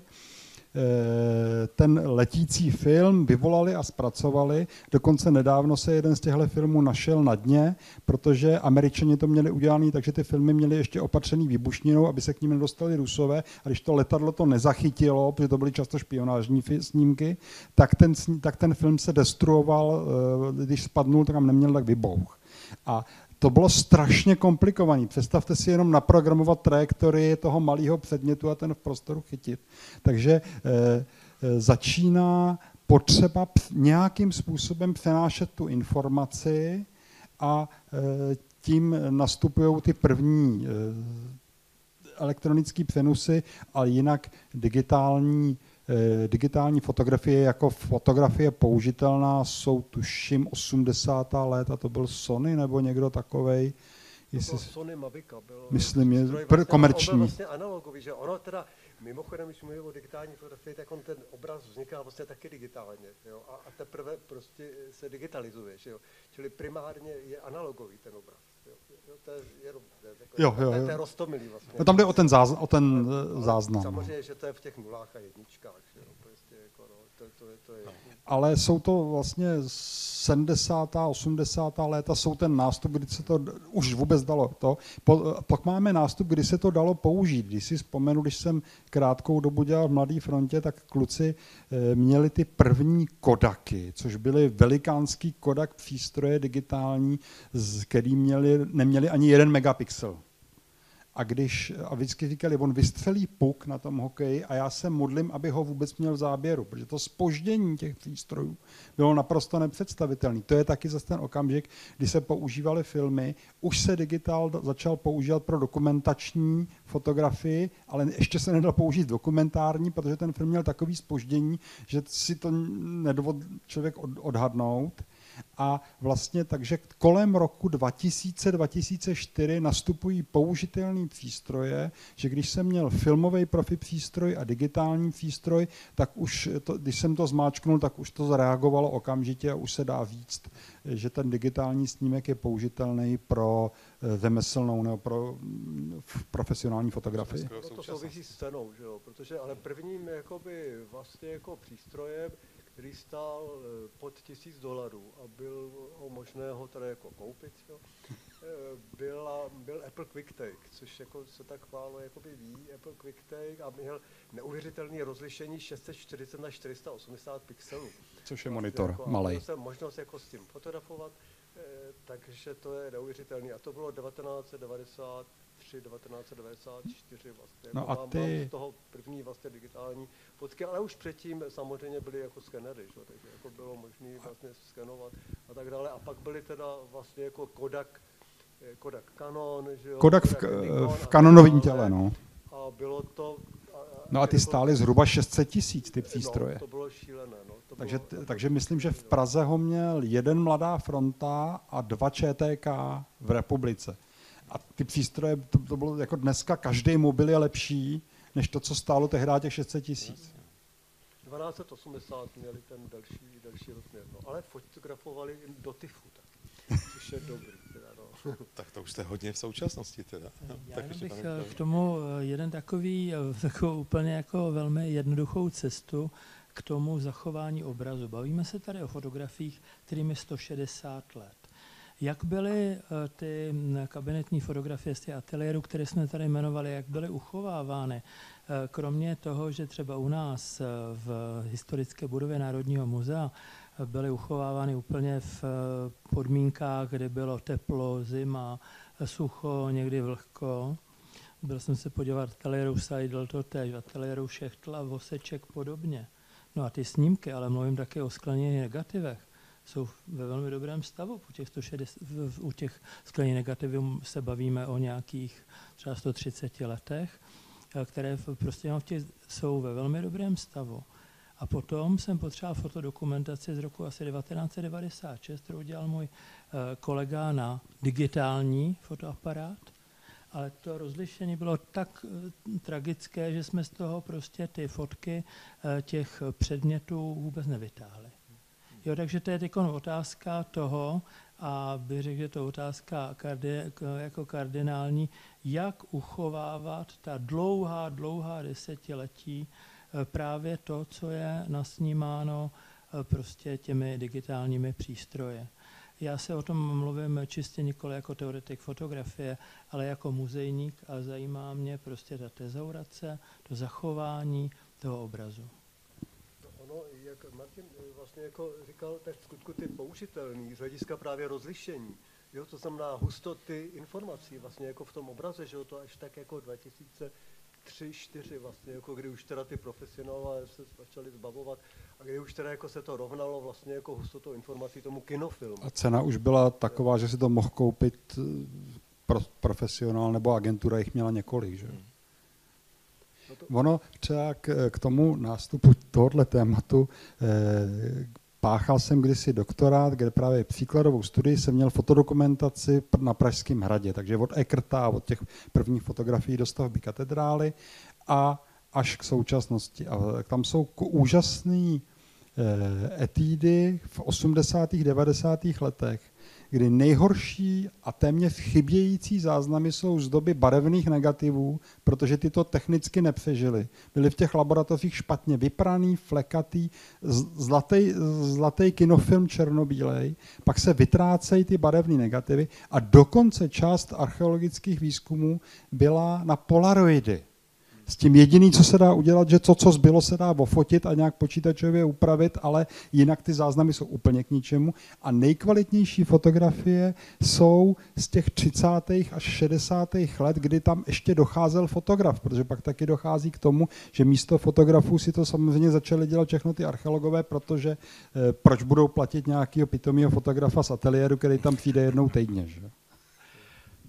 ten letící film vyvolali a zpracovali. Dokonce nedávno se jeden z těchto filmů našel na dně, protože Američani to měli udělané, takže ty filmy měly ještě opatřený výbušninou, aby se k nim nedostali Rusové. A když to letadlo to nezachytilo, protože to byly často špionážní snímky, tak ten, tak ten film se destruoval, když spadnul, tak tam neměl, tak vybouch. A to bylo strašně komplikované. Představte si jenom naprogramovat trajektorii toho malého předmětu a ten v prostoru chytit. Takže e, začíná potřeba nějakým způsobem přenášet tu informaci a e, tím nastupují ty první e, elektronické přenosy, ale jinak digitální digitální fotografie jako fotografie použitelná jsou tuším osmdesátá léta, to byl Sony nebo někdo takovej. Jestli... Sony Mavica byl, myslím, je vlastně, komerční. Byl vlastně analogový, že ono teda, mimochodem, když mluvím o digitální fotografii, tak on ten obraz vzniká vlastně taky digitálně, jo, a, a teprve prostě se digitalizuje, že jo, čili primárně je analogový ten obraz. Jo, jo, jo. No tam jde o ten, záz, o ten ale, záznam. Samozřejmě, že to je v těch nulách a jedničkách. Že jo, prostě jako, no, to, to je, to je. Ale jsou to vlastně sedmdesátá, osmdesátá léta, jsou ten nástup, kdy se to už vůbec dalo. To. Po, pak máme nástup, kdy se to dalo použít. Když si vzpomenu, když jsem krátkou dobu dělal v Mladé frontě, tak kluci měli ty první Kodaky, což byly velikánský Kodak přístroje digitální, který měli, neměli ani jeden megapixel. A když, a vždycky říkali, on vystřelí puk na tom hokeji a já se modlím, aby ho vůbec měl v záběru, protože to zpoždění těch přístrojů bylo naprosto nepředstavitelné. To je taky zase ten okamžik, kdy se používaly filmy, už se digitál začal používat pro dokumentační fotografii, ale ještě se nedal použít dokumentární, protože ten film měl takový zpoždění, že si to nedovod člověk odhadnout. A vlastně takže kolem roku dva tisíce, dva tisíce čtyři nastupují použitelné přístroje, že když jsem měl filmový profi přístroj a digitální přístroj, tak už, to, když jsem to zmáčknul, tak už to zareagovalo okamžitě a už se dá říct, že ten digitální snímek je použitelný pro řemeslnou nebo pro profesionální fotografii. To souvisí s cenou, že jo? Protože ale prvním jakoby, vlastně jako přístrojem, který stál pod tisíc dolarů a byl možné ho tady jako koupit, jo. Byla, byl Apple QuickTake, což jako se tak málo jakoby ví, Apple QuickTake a měl neuvěřitelné rozlišení šest set čtyřicet na čtyři sta osmdesát pixelů. Což je monitor jako, malej. Měl jsem možnost jako s tím fotografovat, takže to je neuvěřitelné a to bylo devatenáct set devadesát tři, devatenáct set devadesát čtyři vlastně. No jako a ty... mám z toho první vlastně digitální fotky, ale už předtím samozřejmě byly jako skenery, že? Takže jako bylo možné vlastně skenovat a tak dále. A pak byly teda vlastně jako Kodak, Kodak Canon, že jo? Kodak v, v Canonovém těle, no. A bylo to... No a ty stály zhruba šest set tisíc, ty přístroje. No, to bylo šílené, no. To takže, bylo, takže myslím, že v Praze ho měl jeden Mladá fronta a dva ČTK v republice. A ty přístroje, to, to bylo jako dneska, každý mobil je lepší, než to, co stálo tehdy těch šest set tisíc. dvanáct set osmdesát měli ten další, další rozměr, no. Ale fotografovali do tyfu, tak, což je dobrý. Teda, no. Tak to už jste hodně v současnosti. Teda. Já tak bych k tomu jeden takový, takovou úplně jako velmi jednoduchou cestu k tomu zachování obrazu. Bavíme se tady o fotografiích, kterým je sto šedesát let. Jak byly ty kabinetní fotografie z těch ateliérů, které jsme tady jmenovali, jak byly uchovávány? Kromě toho, že třeba u nás v historické budově Národního muzea byly uchovávány úplně v podmínkách, kde bylo teplo, zima, sucho, někdy vlhko. Byl jsem se podívat v ateliéru Seidl to též, v ateliéru Šechtla, Voseček podobně. No a ty snímky, ale mluvím také o skleněných negativech, jsou ve velmi dobrém stavu. U těch, sto šedesát, u těch skleněných negativů se bavíme o nějakých třeba sto třiceti letech, které prostě v těch jsou ve velmi dobrém stavu. A potom jsem potřeboval fotodokumentaci z roku asi devatenáct set devadesát šest, kterou dělal můj kolega na digitální fotoaparát, ale to rozlišení bylo tak tragické, že jsme z toho prostě ty fotky těch předmětů vůbec nevytáhli. Jo, takže to je teď otázka toho, a bych řekl, že to je otázka kardi, jako kardinální, jak uchovávat ta dlouhá, dlouhá desetiletí právě to, co je nasnímáno prostě těmi digitálními přístroji. Já se o tom mluvím čistě nikoli jako teoretik fotografie, ale jako muzejník a zajímá mě prostě ta tezaurace, to zachování toho obrazu. No, jak Martin vlastně jako říkal, tak v skutku ty použitelný z hlediska právě rozlišení. Jo, to znamená hustoty informací vlastně jako v tom obraze, že jo, to až tak jako dva tisíce tři čtyři vlastně, jako kdy už teda ty profesionálové se začali zbavovat a kdy už teda jako se to rovnalo vlastně jako hustotou informací tomu kinofilmu. A cena už byla taková, že si to mohl koupit pro profesionál nebo agentura jich měla několik, že jo. Ono třeba k tomu nástupu tohoto tématu páchal jsem kdysi doktorát, kde právě příkladovou studii jsem měl fotodokumentaci na Pražském hradě, takže od Ekrta, od těch prvních fotografií do stavby katedrály a až k současnosti. A tam jsou úžasné etídy v osmdesátých a devadesátých letech, kdy nejhorší a téměř chybějící záznamy jsou z doby barevných negativů, protože ty to technicky nepřežily. Byly v těch laboratořích špatně vypraný, flekatý, zlatý, zlatý kinofilm černobílej, pak se vytrácejí ty barevné negativy a dokonce část archeologických výzkumů byla na polaroidy. S tím jediný, co se dá udělat, že to, co zbylo, se dá ofotit a nějak počítačově upravit, ale jinak ty záznamy jsou úplně k ničemu. A nejkvalitnější fotografie jsou z těch třicátých až šedesátých let, kdy tam ještě docházel fotograf, protože pak taky dochází k tomu, že místo fotografů si to samozřejmě začali dělat všechno ty archeologové, protože eh, proč budou platit nějakého pitomého fotografa z ateliéru, který tam přijde jednou týdně, že?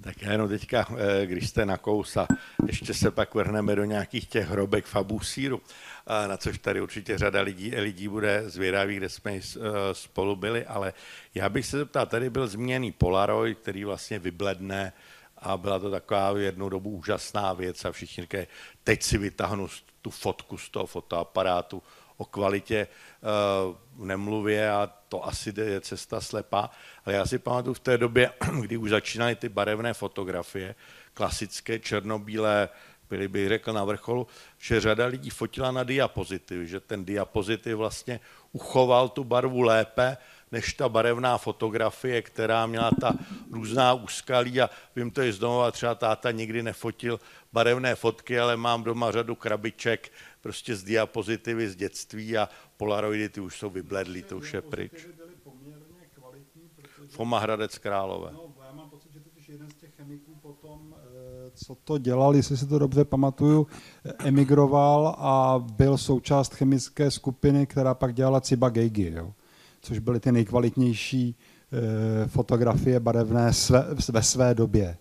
Tak já jenom teďka, když jste na kousa, ještě se pak vrhneme do nějakých těch hrobek fabů sýru, na což tady určitě řada lidí, lidí bude zvědavých, kde jsme spolu byli, ale já bych se zeptal, tady byl zmíněný Polaroid, který vlastně vybledne a byla to taková jednou dobu úžasná věc a všichni říkají, teď si vytáhnu tu fotku z toho fotoaparátu, o kvalitě v nemluvě a to asi je cesta slepá, ale já si pamatuju v té době, kdy už začínaly ty barevné fotografie, klasické černobílé, byly bych řekl na vrcholu, že řada lidí fotila na diapozitiv, že ten diapozitiv vlastně uchoval tu barvu lépe, než ta barevná fotografie, která měla ta různá úskalí a vím to i z domova, třeba táta nikdy nefotil barevné fotky, ale mám doma řadu krabiček prostě z diapozitivy z dětství a polaroidy ty už jsou vybledlí, to už je pryč. Byly poměrně kvalitní, protože... Foma Hradec Králové. No, já mám pocit, že totiž jeden z těch chemiků potom, co to dělal, jestli si to dobře pamatuju, emigroval a byl součást chemické skupiny, která pak dělala Ciba Geigy, jo? Což byly ty nejkvalitnější e, fotografie barevné své, ve své době.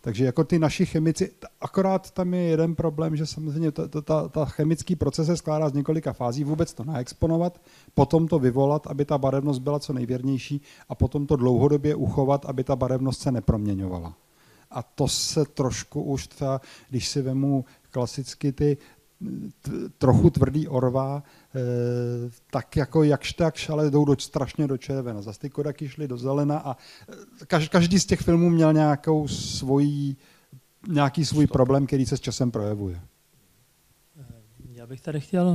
Takže jako ty naši chemici, akorát tam je jeden problém, že samozřejmě ta, ta, ta chemický proces se skládá z několika fází, vůbec to naexponovat, potom to vyvolat, aby ta barevnost byla co nejvěrnější a potom to dlouhodobě uchovat, aby ta barevnost se neproměňovala. A to se trošku už třeba, když si vemu klasicky ty trochu tvrdý orva, tak jako jakž takž, ale jdou do, strašně do červena. Zas ty Kodaky šly do zelena a každý z těch filmů měl nějakou svoji, nějaký svůj problém, který se s časem projevuje. Já bych tady chtěl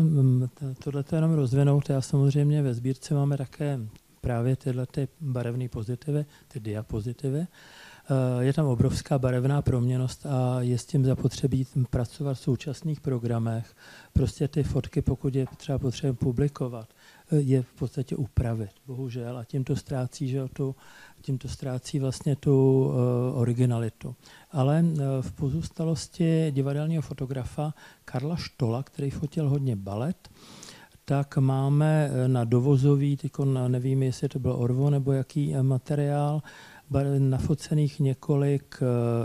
tohleto jenom rozvinout. Já samozřejmě ve sbírce máme také právě tyhle ty barevné pozitivy, ty diapozitivy. Je tam obrovská barevná proměnnost a je s tím zapotřebí pracovat v současných programech. Prostě ty fotky, pokud je třeba potřeba publikovat, je v podstatě upravit, bohužel. A tím to ztrácí, že tu, tím to ztrácí vlastně tu originalitu. Ale v pozůstalosti divadelního fotografa Karla Štola, který fotil hodně balet, tak máme na dovozový, tyko nevím, jestli to bylo orvo nebo jaký materiál, nafocených několik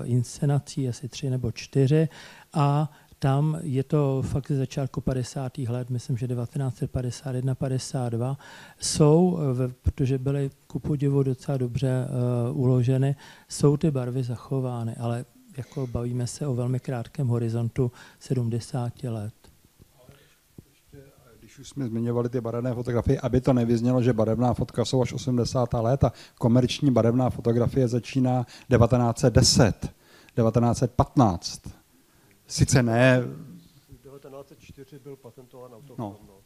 inscenací, asi tři nebo čtyři a tam je to fakt ze začátku padesátých let, myslím, že devatenáct padesát jedna padesát dva, jsou, protože byly ku podivu docela dobře uloženy, jsou ty barvy zachovány, ale jako bavíme se o velmi krátkém horizontu sedmdesáti let. Už jsme zmiňovali ty barevné fotografie, aby to nevyznělo, že barevná fotka jsou až osmdesátá léta. Komerční barevná fotografie začíná devatenáct set deset, devatenáct set patnáct. Sice ne... devatenáct set čtyři byl patentován autochton. No.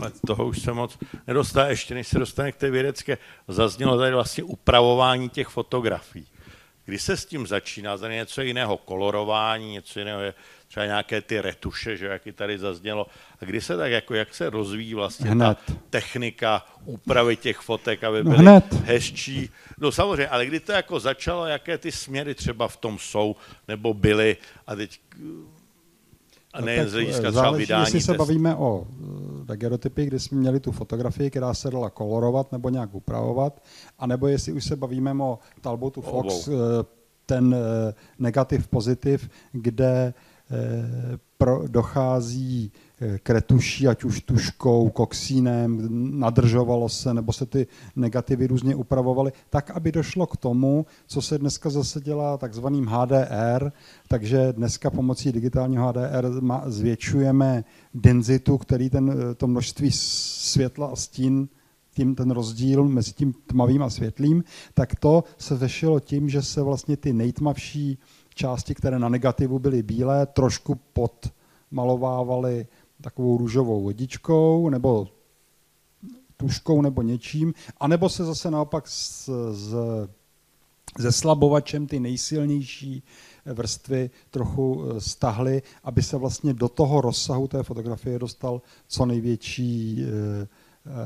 Ale toho už se moc nedostá, ještě než se dostane k té vědecké. Zaznělo tady vlastně upravování těch fotografií. Kdy se s tím začíná, znamená něco jiného, kolorování, něco jiného, je třeba nějaké ty retuše, že jak i tady zaznělo. A kdy se tak, jako jak se rozvíjí vlastně hned ta technika úpravy těch fotek, aby byly hned hezčí. No samozřejmě, ale kdy to jako začalo, jaké ty směry třeba v tom jsou, nebo byly, a teď a nejen no, z hlediska třeba vydání. Jestli se bavíme o daguerreotypy, kdy jsme měli tu fotografii, která se dala kolorovat nebo nějak upravovat, anebo jestli už se bavíme o Talbotu Fox, ten negativ, pozitiv, kde dochází k retuši, ať už tuškou, koksínem, nadržovalo se, nebo se ty negativy různě upravovaly, tak, aby došlo k tomu, co se dneska zase dělá takzvaným H D R, takže dneska pomocí digitálního H D R zvětšujeme denzitu, který ten, to množství světla a stín, tím ten rozdíl mezi tím tmavým a světlým, tak to se řešilo tím, že se vlastně ty nejtmavší části, které na negativu byly bílé, trošku podmalovávaly takovou růžovou vodičkou nebo tuškou nebo něčím, anebo se zase naopak z, z, ze slabovačem ty nejsilnější vrstvy trochu stahly, aby se vlastně do toho rozsahu té fotografie dostal co největší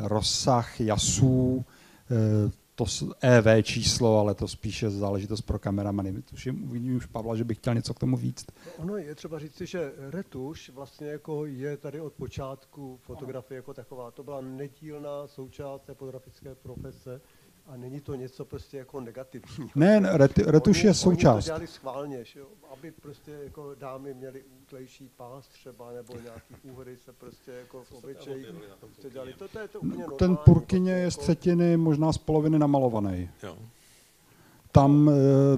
rozsah jasů, to E V číslo, ale to spíše záležitost pro kameramany. Tuším, uvidím už Pavla, že bych chtěl něco k tomu víc. Ono je třeba říct, že retuš vlastně jako je tady od počátku fotografie jako taková. To byla nedílná součást té fotografické profese a není to něco prostě jako negativní. Ne, retu, retuš oni, je součást. Oni to dělali schválně, že jo? Aby prostě jako dámy měly útlejší pás třeba, nebo nějaký úhry se prostě jako v obličeji prostě dělali. To, to je to úplně normální. Ten Purkyně je z třetiny, možná z poloviny namalovaný. Jo. Tam,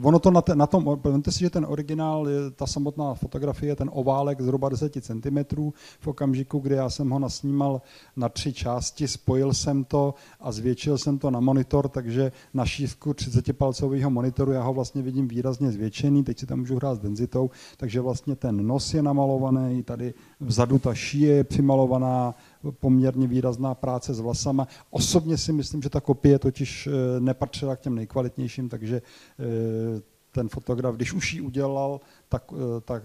ono to na, te, na tom, pojďte si, že ten originál, ta samotná fotografie, ten oválek zhruba deset centimetrů, v okamžiku, kdy já jsem ho nasnímal na tři části, spojil jsem to a zvětšil jsem to na monitor, takže na šířku třicetipalcového monitoru já ho vlastně vidím výrazně zvětšený, teď si tam můžu hrát s denzitou, takže vlastně ten nos je namalovaný, tady vzadu ta šíje je přimalovaná, poměrně výrazná práce s vlasama. Osobně si myslím, že ta kopie totiž nepatřila k těm nejkvalitnějším, takže ten fotograf, když už ji udělal, tak, tak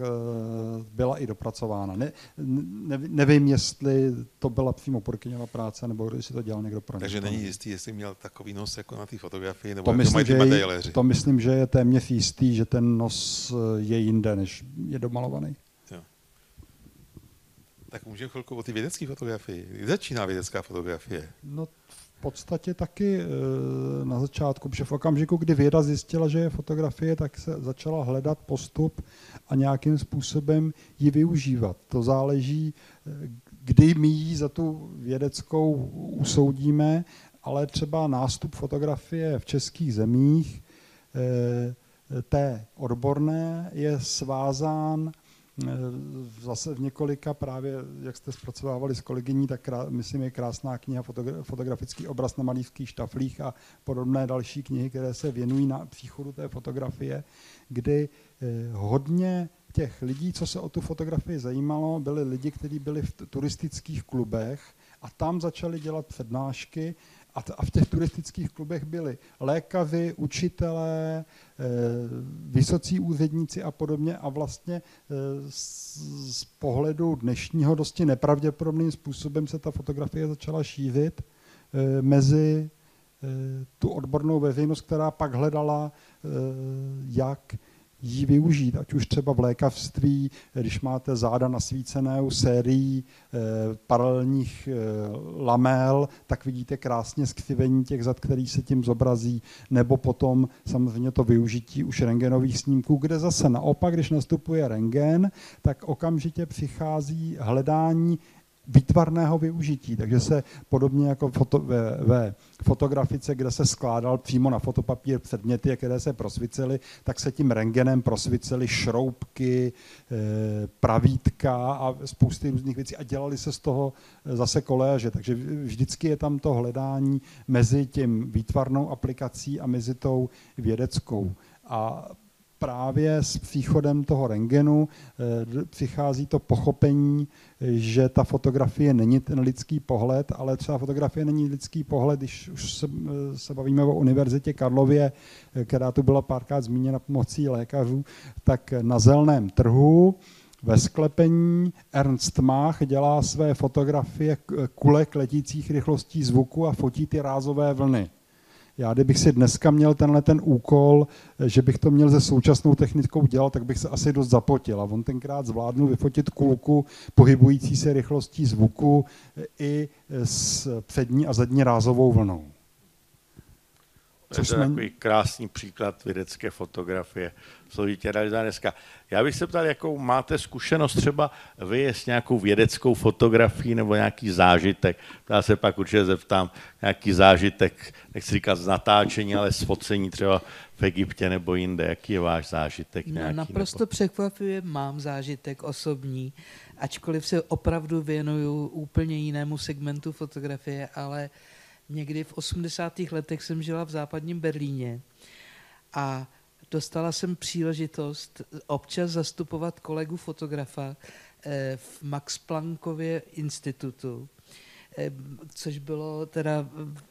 byla i dopracována. Ne, ne, nevím, jestli to byla přímo Purkyňova práce, nebo jestli to dělal někdo pro něj. Takže není jistý, jestli měl takový nos jako na té fotografii, nebo to, myslím, to mají ty medailéři. To myslím, že je téměř jistý, že ten nos je jinde, než je domalovaný. Tak můžeme chvilku o ty vědecké fotografii. Kdy začíná vědecká fotografie? No v podstatě taky na začátku, protože v okamžiku, kdy věda zjistila, že je fotografie, tak se začala hledat postup a nějakým způsobem ji využívat. To záleží, kdy my ji za tu vědeckou usoudíme, ale třeba nástup fotografie v českých zemích, té odborné, je svázán zase v několika právě, jak jste zpracovávali s kolegyní, tak krá, myslím je krásná kniha Fotografický obraz na malířských štaflích a podobné další knihy, které se věnují na příchodu té fotografie, kdy hodně těch lidí, co se o tu fotografii zajímalo, byli lidi, kteří byli v turistických klubech a tam začali dělat přednášky a, t- a v těch turistických klubech byli lékaři, učitelé, vysocí úředníci a podobně a vlastně z pohledu dnešního dosti nepravděpodobným způsobem se ta fotografie začala šířit mezi tu odbornou veřejnost, která pak hledala, jak ji využít, ať už třeba v lékařství, když máte záda nasvícenou sérií paralelních lamel, tak vidíte krásně skřivení těch zad, který se tím zobrazí, nebo potom samozřejmě to využití už rentgenových snímků, kde zase naopak, když nastupuje rentgen, tak okamžitě přichází hledání výtvarného využití, takže se podobně jako foto, ve, ve fotografice, kde se skládal přímo na fotopapír předměty, které se prosvicely, tak se tím rentgenem prosvicely šroubky, pravítka a spousty různých věcí a dělali se z toho zase koléže, takže vždycky je tam to hledání mezi tím výtvarnou aplikací a mezi tou vědeckou a právě s příchodem toho rentgenu přichází to pochopení, že ta fotografie není ten lidský pohled, ale třeba fotografie není lidský pohled, když už se, se bavíme o Univerzitě Karlově, která tu byla párkrát zmíněna pomocí lékařů, tak na Zelném trhu ve sklepení Ernst Mach dělá své fotografie kulek letících rychlostí zvuku a fotí ty rázové vlny. Já, kdybych si dneska měl tenhle ten úkol, že bych to měl se současnou technikou dělat, tak bych se asi dost zapotil. A on tenkrát zvládnul vyfotit kulku pohybující se rychlostí zvuku i s přední a zadní rázovou vlnou. Což to je jsme... takový krásný příklad vědecké fotografie, složitě realizovaná dneska. Já bych se ptal, jakou máte zkušenost třeba vy s nějakou vědeckou fotografií nebo nějaký zážitek. Já se pak určitě zeptám, nějaký zážitek, nechci říkat z natáčení, ale z focení třeba v Egyptě nebo jinde. Jaký je váš zážitek? Nějaký, no, naprosto nebo... překvapivě mám zážitek osobní, ačkoliv se opravdu věnuju úplně jinému segmentu fotografie, ale někdy v osmdesátých letech jsem žila v západním Berlíně a dostala jsem příležitost občas zastupovat kolegu fotografa v Max Planckově institutu, což bylo teda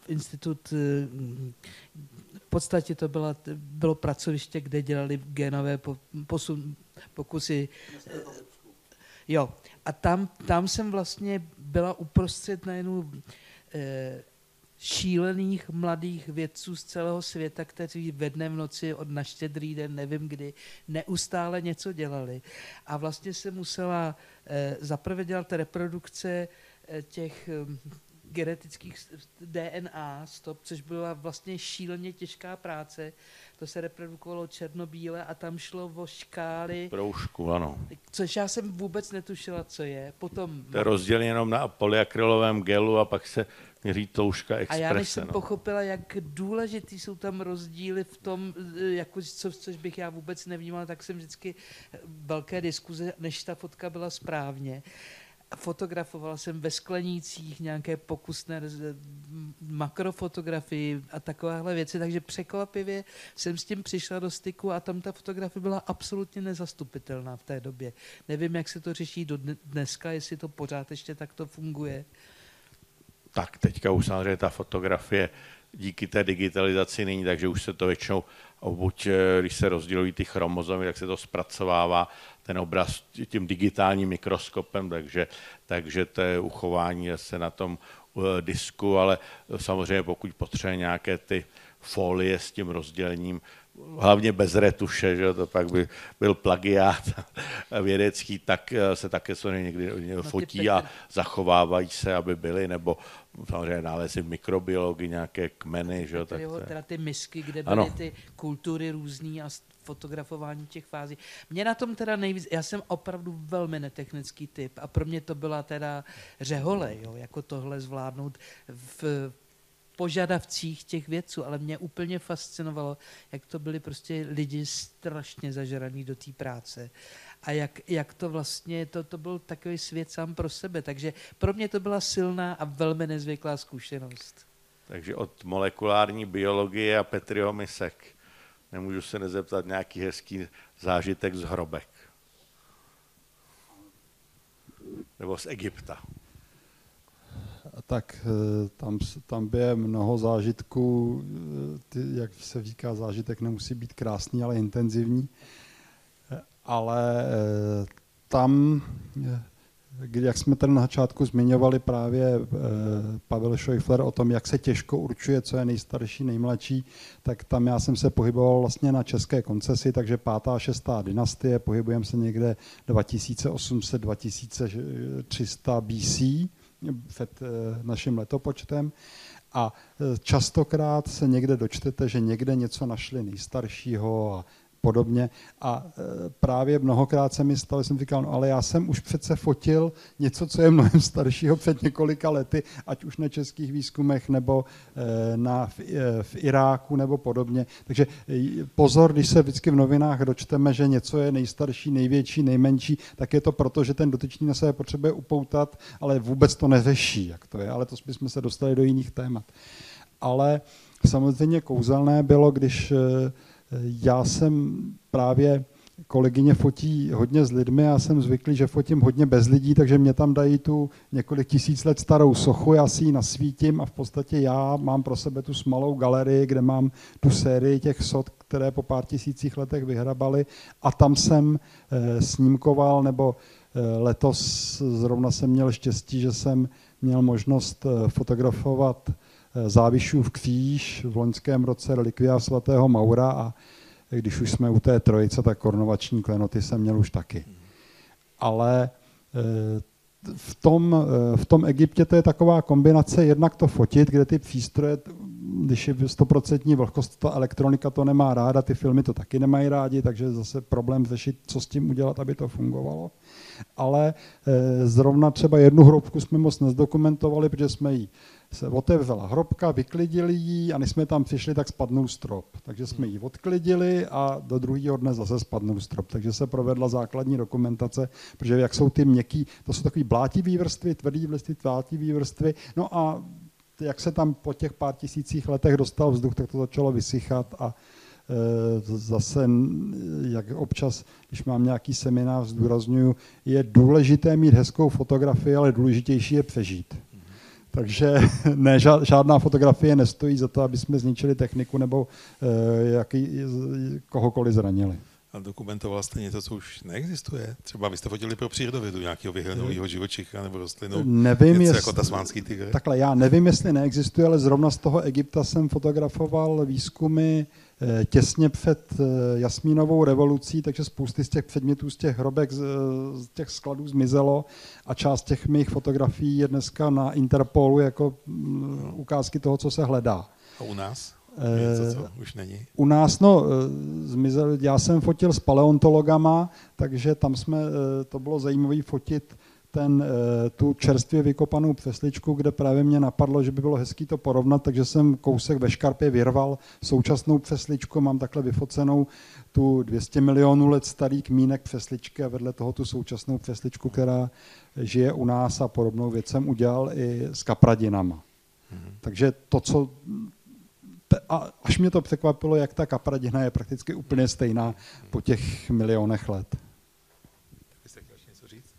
institut, v podstatě to bylo, bylo pracoviště, kde dělali genové posun, pokusy. Jo, a tam, tam jsem vlastně byla uprostřed najednou šílených mladých vědců z celého světa, kteří ve dne v noci od na Štědrý den, nevím kdy, neustále něco dělali. A vlastně se musela eh, zaprvé dělat reprodukce eh, těch eh, genetických D N A stop, což byla vlastně šíleně těžká práce. To se reprodukovalo černobíle a tam šlo o škály. Proužku, ano. Což já jsem vůbec netušila, co je. Potom... To je rozdíl jenom na polyakrylovém gelu a pak se měří tloušťka exprese. A já než jsem no. pochopila, jak důležitý jsou tam rozdíly v tom, jako, co, což bych já vůbec nevnímala, tak jsem vždycky velké diskuze, než ta fotka byla správně. Fotografovala jsem ve sklenících nějaké pokusné makrofotografii a takovéhle věci, takže překvapivě jsem s tím přišla do styku a tam ta fotografie byla absolutně nezastupitelná v té době. Nevím, jak se to řeší do dneska, jestli to pořád ještě takto funguje. Tak teďka už samozřejmě ta fotografie díky té digitalizaci není, takže už se to většinou, buď když se rozdělují ty chromozomy, tak se to zpracovává ten obraz tím digitálním mikroskopem, takže, takže to je uchování se na tom disku, ale samozřejmě pokud potřebuje nějaké ty folie s tím rozdělením, hlavně bez retuše, že to pak by byl plagiát vědecký, tak se také samozřejmě někdy fotí a zachovávají se, aby byly, nebo samozřejmě nálezy v mikrobiologii, nějaké kmeny. Že? Tak to... teda ty misky, kde byly ano. ty kultury různý a fotografování těch fází. Mě na tom teda nejvíc, já jsem opravdu velmi netechnický typ a pro mě to byla teda řehole, jo, jako tohle zvládnout v požadavcích těch věců, ale mě úplně fascinovalo, jak to byli prostě lidi strašně zažraní do té práce a jak, jak to vlastně, to, to byl takový svět sám pro sebe, takže pro mě to byla silná a velmi nezvyklá zkušenost. Takže od molekulární biologie a Petriho misek nemůžu se nezeptat nějaký hezký zážitek z hrobek nebo z Egypta. Tak tam, tam je mnoho zážitků, jak se říká, zážitek nemusí být krásný, ale intenzivní. Ale tam, jak jsme tady na začátku zmiňovali právě Pavel Scheufler o tom, jak se těžko určuje, co je nejstarší, nejmladší, tak tam já jsem se pohyboval vlastně na české koncesi, takže pátá, šestá dynastie, pohybujeme se někde dva tisíce osm set až dva tisíce tři sta B C, před naším letopočtem a častokrát se někde dočtete, že někde něco našli nejstaršího a podobně a právě mnohokrát se mi stalo, jsem říkal, no ale já jsem už přece fotil něco, co je mnohem staršího před několika lety, ať už na českých výzkumech nebo na, v, v Iráku nebo podobně. Takže pozor, když se vždycky v novinách dočteme, že něco je nejstarší, největší, nejmenší, tak je to proto, že ten dotyčný na sebe potřebuje upoutat, ale vůbec to neřeší, jak to je, ale to jsme se dostali do jiných témat. Ale samozřejmě kouzelné bylo, když Já jsem právě, kolegyně fotí hodně s lidmi, já jsem zvyklý, že fotím hodně bez lidí, takže mě tam dají tu několik tisíc let starou sochu, já si ji nasvítím a v podstatě já mám pro sebe tu smalou galerii, kde mám tu sérii těch sot, které po pár tisících letech vyhrabali, a tam jsem snímkoval, nebo letos zrovna jsem měl štěstí, že jsem měl možnost fotografovat Závišův kříž, v loňském roce relikvia svatého Maura, a když už jsme u té trojice, tak korunovační klenoty jsem měl už taky. Ale v tom, v tom Egyptě to je taková kombinace, jednak to fotit, kde ty přístroje, když je stoprocentní vlhkost, ta elektronika to nemá ráda, ty filmy to taky nemají rádi, takže zase problém řešit, co s tím udělat, aby to fungovalo. Ale zrovna třeba jednu hrobku jsme moc nezdokumentovali, protože jsme ji se otevřela hrobka, vyklidili ji, a než jsme tam přišli, tak spadnul strop. Takže jsme ji odklidili a do druhého dne zase spadnul strop. Takže se provedla základní dokumentace, protože jak jsou ty měkký, to jsou takový blátivý vrstvy, tvrdý vrstvy, tvátivý vrstvy. No a jak se tam po těch pár tisících letech dostal vzduch, tak to začalo vysychat, a zase, jak občas, když mám nějaký seminář, zdůrazňuju, je důležité mít hezkou fotografii, ale důležitější je přežít. Takže ne, žádná fotografie nestojí za to, aby jsme zničili techniku nebo jaký, kohokoliv zranili. A dokumentoval jste něco, co už neexistuje? Třeba vy jste fotili pro přírodovědu nějakého vyhranového živočicha nebo rostlinu? Nevím, něco jako tasmánský tygr? Takhle, já nevím, jestli neexistuje, ale zrovna z toho Egypta jsem fotografoval výzkumy těsně před jasmínovou revolucí, takže spousty z těch předmětů, z těch hrobek, z těch skladů zmizelo, a část těch mých fotografií je dneska na Interpolu jako ukázky toho, co se hledá. A u nás? Něco, co už není? U nás, no, zmizel, já jsem fotil s paleontologama, takže tam jsme, to bylo zajímavé fotit ten, tu čerstvě vykopanou přesličku, kde právě mě napadlo, že by bylo hezký to porovnat, takže jsem kousek ve škarpě vyrval současnou přesličku, mám takhle vyfocenou tu dvě stě milionů let starý kmínek přesličky a vedle toho tu současnou přesličku, která žije u nás, a podobnou věc jsem udělal i s kapradinama. Mhm. Takže to, co... A až mě to překvapilo, jak ta kapradina je prakticky úplně stejná po těch milionech let. Tak byste chtěl něco říct?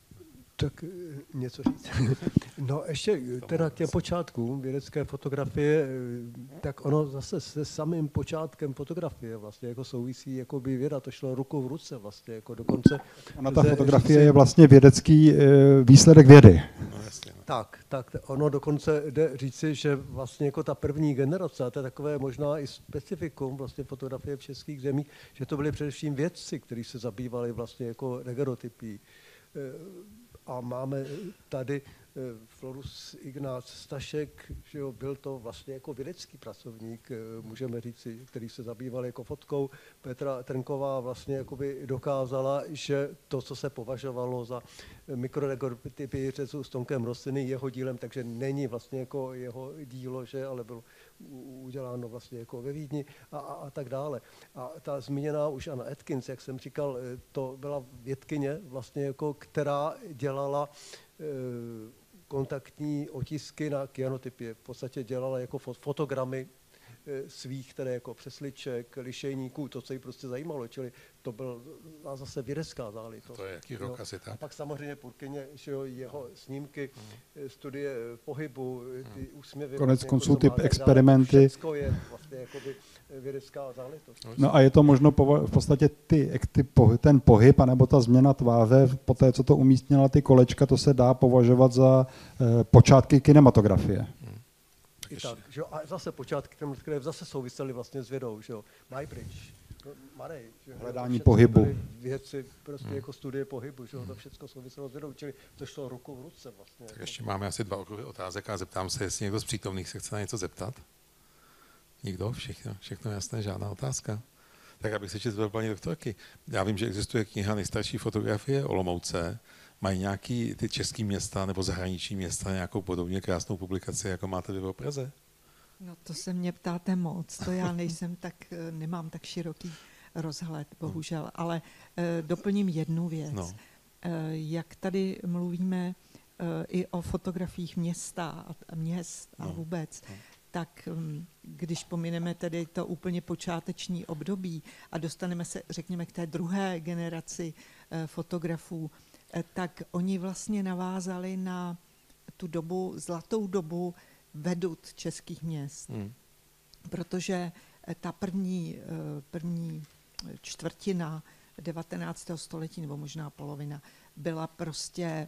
Tak něco říct. No ještě teda k těm počátkům vědecké fotografie, tak ono zase se samým počátkem fotografie vlastně jako souvisí, jako by věda, to šlo ruku v ruce vlastně, jako dokonce. Ona ta fotografie je vlastně vědecký výsledek vědy. No jasně. Tak, tak ono dokonce jde říci, že vlastně jako ta první generace, a to je takové možná i specifikum vlastně fotografie v českých zemích, že to byli především vědci, kteří se zabývali vlastně jako daguerreotypií. A máme tady Florus Ignác Stašek, že jo, byl to vlastně jako vědecký pracovník, můžeme říci, který se zabýval jako fotkou. Petra Trnková vlastně jakoby dokázala, že to, co se považovalo za mikrodaguerreotypii řezu s tonkem rostliny, jeho dílem, takže není vlastně jako jeho dílo, že, ale bylo uděláno vlastně jako ve Vídni a, a, a tak dále. A ta zmíněná už Anna Atkins, jak jsem říkal, to byla vědkyně vlastně jako, která dělala kontaktní otisky na kyanotypě. V podstatě dělala jako fotogramy svých, tedy jako přesliček, lišejníků, to, co jí prostě zajímalo, čili to byla zase vědecká záležitost. To je jaký rok, no, asi tak. A pak samozřejmě Purkyně, že jo, jeho snímky, hmm. studie pohybu, ty hmm. úsměvy. Konec konců typ experimenty. Všechno je vlastně jakoby vědecká záležitost. No a je to možno povo- v podstatě ty, ty pohy- ten pohyb, anebo ta změna tváře, po té, co to umístnila ty kolečka, to se dá považovat za eh, počátky kinematografie. I tak, že jo, a zase počátky, které zase souvisely vlastně s vědou, že jo, Maybridge, Marej, že jo, hledání pohybu, věci, prostě hmm. jako studie pohybu, že jo, to všechno souviselo s vědou, čili to šlo ruku v ruce vlastně. Tak ještě máme asi dva okruhy otázek a zeptám se, jestli někdo z přítomných se chce na něco zeptat. Nikdo? Všechno, všechno jasné, žádná otázka. Tak abych se četl paní doktorky, já vím, že existuje kniha Nejstarší fotografie Olomouce. Mají nějaký ty český města nebo zahraniční města nějakou podobně krásnou publikaci, jako máte vy v Praze? No to se mě ptáte moc, to já nejsem tak, nemám tak široký rozhled, bohužel, ale eh, doplním jednu věc. No. Eh, jak tady mluvíme eh, i o fotografiích města a měst a no. vůbec, no. tak když pomineme tedy to úplně počáteční období a dostaneme se, řekněme, k té druhé generaci fotografů, tak oni vlastně navázali na tu dobu, zlatou dobu vedut českých měst. Hmm. Protože ta první, první čtvrtina devatenáctého století, nebo možná polovina, byla prostě,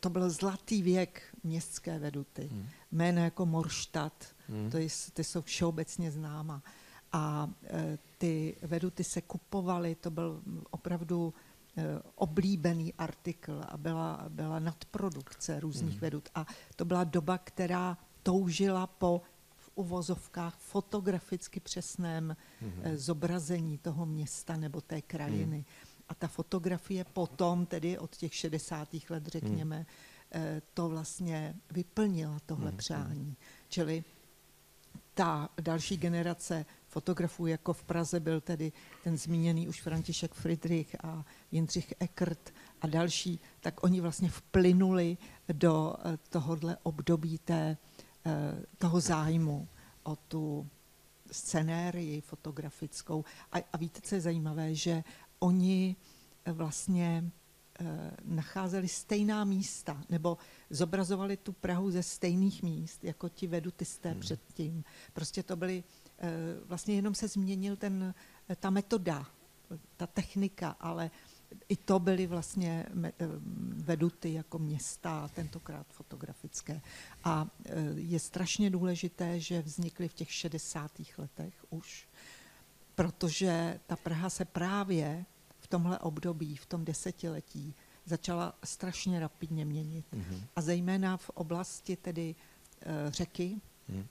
to byl zlatý věk městské veduty. Hmm. Jména jako Morštat, hmm. to je, ty jsou všeobecně známa. A ty veduty se kupovaly, to byl opravdu oblíbený artikl a byla, byla nadprodukce různých hmm. vedut. A to byla doba, která toužila po v uvozovkách fotograficky přesném hmm. zobrazení toho města nebo té krajiny. Hmm. A ta fotografie potom, tedy od těch šedesátých let, řekněme, hmm. to vlastně vyplnila tohle hmm. přání. Čili ta další generace fotografů, jako v Praze byl tedy ten zmíněný už František Fridrich a Jindřich Eckert a další, tak oni vlastně vplynuli do tohohle období té, toho zájmu o tu scenérii fotografickou. A, a víte, co je zajímavé, že oni vlastně nacházeli stejná místa, nebo zobrazovali tu Prahu ze stejných míst, jako ti vedutisté hmm. předtím. Prostě to byly, vlastně jenom se změnil ten, ta metoda, ta technika, ale i to byly vlastně veduty jako města, tentokrát fotografické. A je strašně důležité, že vznikly v těch šedesátých letech už, protože ta Praha se právě v tomhle období, v tom desetiletí, začala strašně rapidně měnit. Mm-hmm. A zejména v oblasti tedy e, řeky, mm.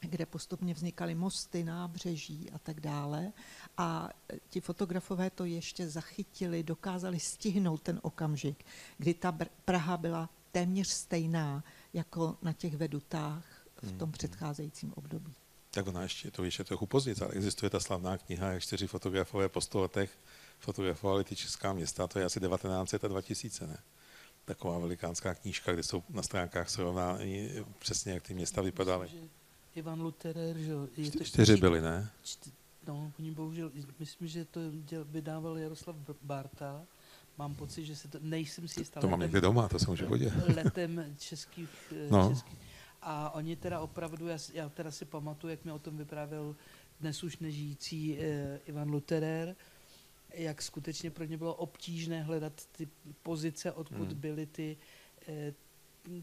kde postupně vznikaly mosty, nábřeží a tak dále. A ti fotografové to ještě zachytili, dokázali stihnout ten okamžik, kdy ta Praha byla téměř stejná jako na těch vedutách v tom mm-hmm. předcházejícím období. Tak ona ještě, to ještě trochu později, ale existuje ta slavná kniha, jak čtyři fotografové po sto letech fotografovali ty česká města, to je asi devatenáct set a dva tisíce, ne? Taková velikánská knížka, kde jsou na stránkách srovnány přesně, jak ty města vypadaly. Ivan Luterer, že jo? Čtyři byly, ne? Čty, no, oni bohužel, myslím, že to děl, vydával Jaroslav Bárta. Mám pocit, že se to, nejsem si jistá. To, to mám někde doma, to se může podívat. Letem českých, no. českých. A oni teda opravdu, já, já teda si pamatuju, jak mi o tom vyprávěl dnes už nežijící eh, Ivan Luterer, jak skutečně pro ně bylo obtížné hledat ty pozice, odkud hmm. byly ty, eh,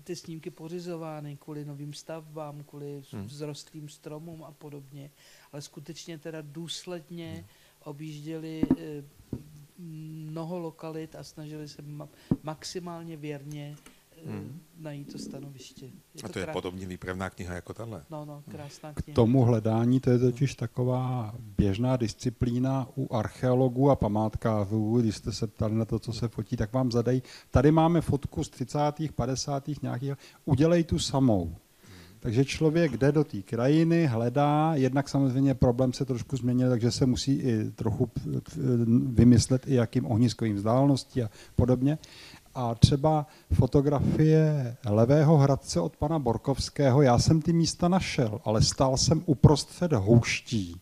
ty snímky pořizovány kvůli novým stavbám, kvůli hmm. vzrostlým stromům a podobně. Ale skutečně teda důsledně hmm. objížděli eh, mnoho lokalit a snažili se ma- maximálně věrně Hmm. najít to stanoviště. Je a to, to je krás... podobně výpravná kniha jako tahle. No, no, krásná kniha. K tomu hledání to je totiž taková běžná disciplína u archeologů a památkářů. Když jste se ptali na to, co se fotí, tak vám zadají. Tady máme fotku z třicátých, padesátých nějakých, udělej tu samou. Takže člověk jde do té krajiny, hledá, jednak samozřejmě problém se trošku změnil, takže se musí i trochu vymyslet, i jakým ohniskovým vzdálenosti a podobně. A třeba fotografie Levého Hradce od pana Borkovského, já jsem ty místa našel, ale stál jsem uprostřed houští.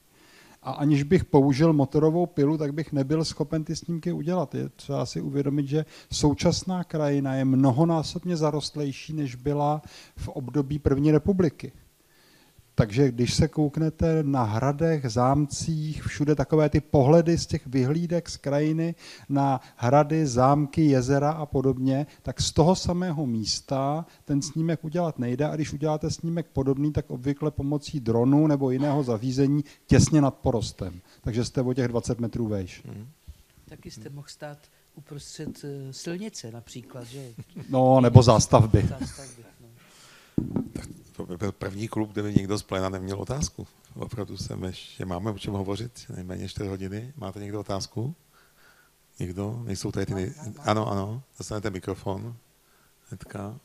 A aniž bych použil motorovou pilu, tak bych nebyl schopen ty snímky udělat. Je třeba si uvědomit, že současná krajina je mnohonásobně zarostlejší, než byla v období první republiky. Takže když se kouknete na hradech, zámcích, všude takové ty pohledy z těch vyhlídek z krajiny na hrady, zámky, jezera a podobně, tak z toho samého místa ten snímek udělat nejde a když uděláte snímek podobný, tak obvykle pomocí dronu nebo jiného zařízení těsně nad porostem. Takže jste o těch dvacet metrů vejš. Hmm. Taky jste mohl stát uprostřed silnice například, že? No, nebo zástavby. Zástavby, no. To byl první klub, kde by někdo z pléna neměl otázku. Opravdu se ještě máme o čem hovořit, nejméně čtyři hodiny. Máte někdo otázku? Někdo? Nejsou tady ty nej... Ano, ano, dostanete mikrofon. Hnedka.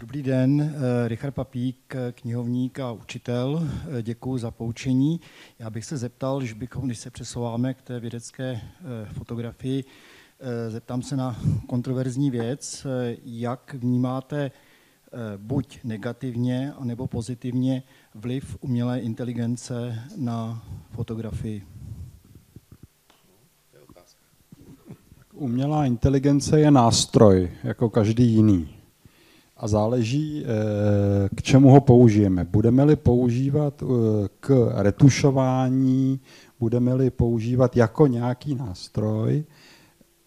Dobrý den, Richard Papík, knihovník a učitel. Děkuji za poučení. Já bych se zeptal, že bychom, když se přesouváme k té vědecké fotografii, zeptám se na kontroverzní věc, jak vnímáte buď negativně, anebo pozitivně vliv umělé inteligence na fotografii. Umělá inteligence je nástroj, jako každý jiný. A záleží, k čemu ho použijeme. Budeme-li používat k retušování, budeme-li používat jako nějaký nástroj,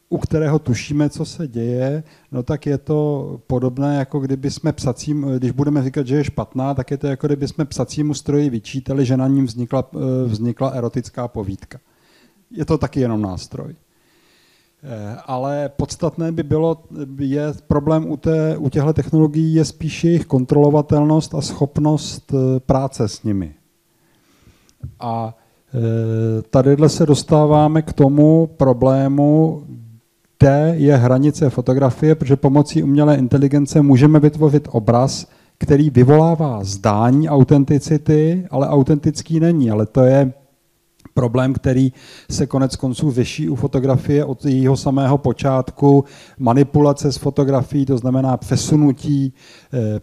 u kterého tušíme, co se děje, no tak je to podobné, jako kdyby jsme psacím, když budeme říkat, že je špatná, tak je to jako kdyby jsme psacímu stroji vyčítali, že na ním vznikla, vznikla erotická povídka. Je to taky jenom nástroj. Ale podstatné by bylo, je problém u, té, u těchto technologií je spíš jejich kontrolovatelnost a schopnost práce s nimi. A tadyhle se dostáváme k tomu problému, kde je hranice fotografie, protože pomocí umělé inteligence můžeme vytvořit obraz, který vyvolává zdání autenticity, ale autentický není, ale to je problém, který se konec konců řeší u fotografie od jejího samého počátku, manipulace s fotografií, to znamená přesunutí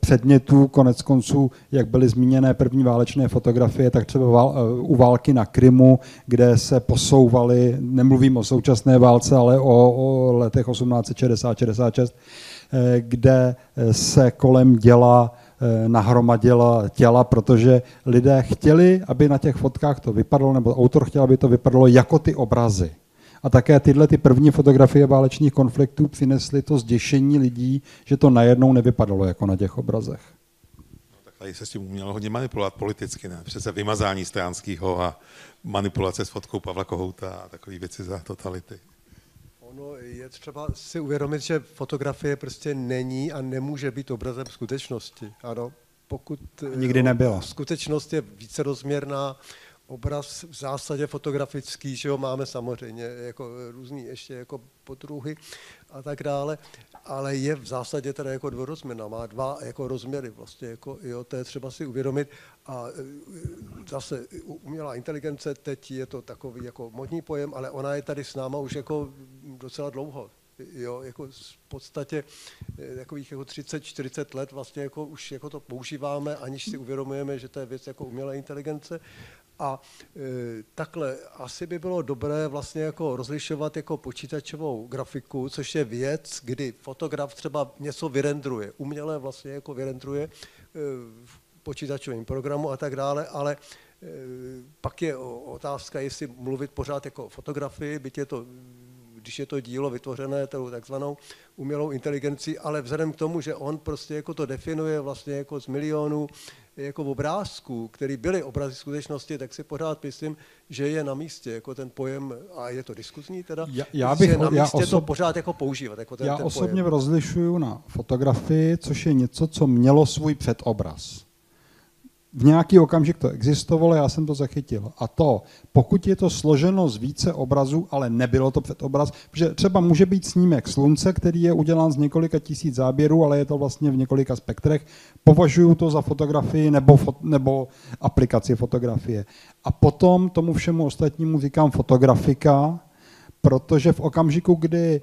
předmětů, konec konců, jak byly zmíněné první válečné fotografie, tak třeba u války na Krymu, kde se posouvaly, nemluvím o současné válce, ale o, o letech osmnáct set šedesát až šedesát šest, kde se kolem děla nahromadila těla, protože lidé chtěli, aby na těch fotkách to vypadalo, nebo autor chtěl, aby to vypadalo jako ty obrazy. A také tyhle ty první fotografie válečných konfliktů přinesly to zděšení lidí, že to najednou nevypadalo jako na těch obrazech. No, tak tady se s tím umělo hodně manipulovat politicky, ne? Přece vymazání Stojanského a manipulace s fotkou Pavla Kohouta a takové věci za totality. No, je třeba si uvědomit, že fotografie prostě není a nemůže být obrazem skutečnosti. Ano, pokud nikdy nebyla. Skutečnost je vícerozměrná, obraz v zásadě fotografický, že jo, máme samozřejmě jako různý ještě jako podruhy a tak dále, ale je v zásadě teda jako dvorozměrná, má dva jako rozměry vlastně, jako, jo, to je třeba si uvědomit a zase umělá inteligence, teď je to takový jako modní pojem, ale ona je tady s náma už jako docela dlouho, jo, jako v podstatě takových jako třicet čtyřicet let vlastně jako už jako to používáme, aniž si uvědomujeme, že to je věc jako umělá inteligence. A e, takhle asi by bylo dobré vlastně jako rozlišovat jako počítačovou grafiku, což je věc, kdy fotograf třeba něco vyrendruje, uměle vlastně jako vyrendruje e, v počítačovém programu a tak dále, ale e, pak je otázka, jestli mluvit pořád jako o fotografii, byť je to, když je to dílo vytvořené takzvanou umělou inteligencí, ale vzhledem k tomu, že on prostě jako to definuje vlastně jako z milionů jako obrázků, které byly obrazy skutečnosti, tak si pořád myslím, že je na místě jako ten pojem, a je to diskuzní teda, já, já bych, je na místě já osob... to pořád jako používat. Jako ten, já ten osobně pojem. Rozlišuju na fotografii, což je něco, co mělo svůj předobraz. V nějaký okamžik to existovalo, já jsem to zachytil. A to, pokud je to složeno z více obrazů, ale nebylo to předobraz, protože třeba může být snímek slunce, který je udělán z několika tisíc záběrů, ale je to vlastně v několika spektrech, považuju to za fotografii nebo, fot, nebo aplikaci fotografie. A potom tomu všemu ostatnímu říkám fotografika, protože v okamžiku, kdy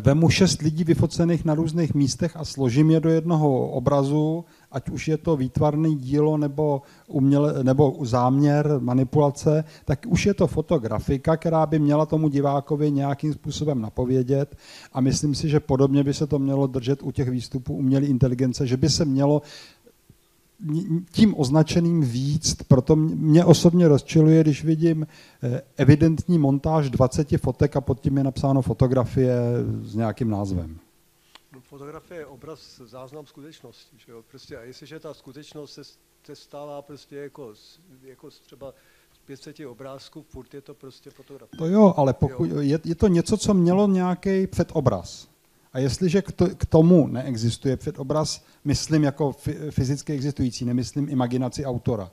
vemu šest lidí vyfocených na různých místech a složím je do jednoho obrazu, ať už je to výtvarné dílo nebo, uměle, nebo záměr, manipulace, tak už je to fotografika, která by měla tomu divákovi nějakým způsobem napovědět a myslím si, že podobně by se to mělo držet u těch výstupů umělé inteligence, že by se mělo tím označeným víc, proto mě osobně rozčiluje, když vidím evidentní montáž dvaceti fotek a pod tím je napsáno fotografie s nějakým názvem. Fotografie je obraz, záznam skutečnosti, že jo? Prostě a jestliže ta skutečnost se, se stává prostě jako, jako třeba pět set obrázků, furt je to prostě fotografie. To jo, ale pokud, jo. Je, je to něco, co mělo nějaký předobraz. A jestliže k tomu neexistuje předobraz, myslím jako fyzicky existující, nemyslím imaginaci autora,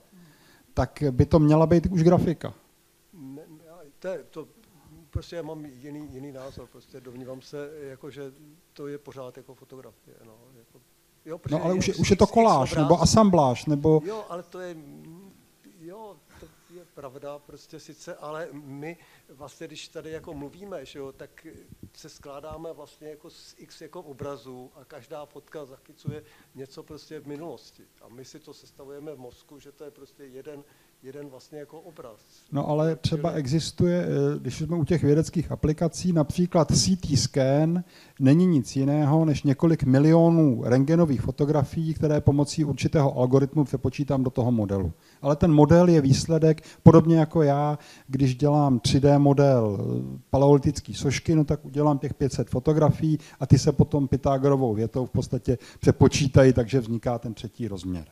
tak by to měla být už grafika. Ne, to, to prostě já mám jiný, jiný názor, prostě domnívám se, jako, že to je pořád jako fotografie. No, jako. Jo, no ale už je, už je to koláž nebo asambláž, nebo... Jo, ale to je... Jo, to je pravda prostě sice, ale my vlastně, když tady jako mluvíme, že jo, tak se skládáme vlastně jako z x jako obrazů a každá fotka zachycuje něco prostě v minulosti. A my si to sestavujeme v mozku, že to je prostě jeden... jeden vlastně jako obraz. No ale třeba existuje, když jsme u těch vědeckých aplikací, například C T scan, není nic jiného než několik milionů rentgenových fotografií, které pomocí určitého algoritmu přepočítám do toho modelu. Ale ten model je výsledek, podobně jako já, když dělám tři dé model paleolitické sošky, no tak udělám těch pět set fotografií a ty se potom Pythagorovou větou v podstatě přepočítají, takže vzniká ten třetí rozměr.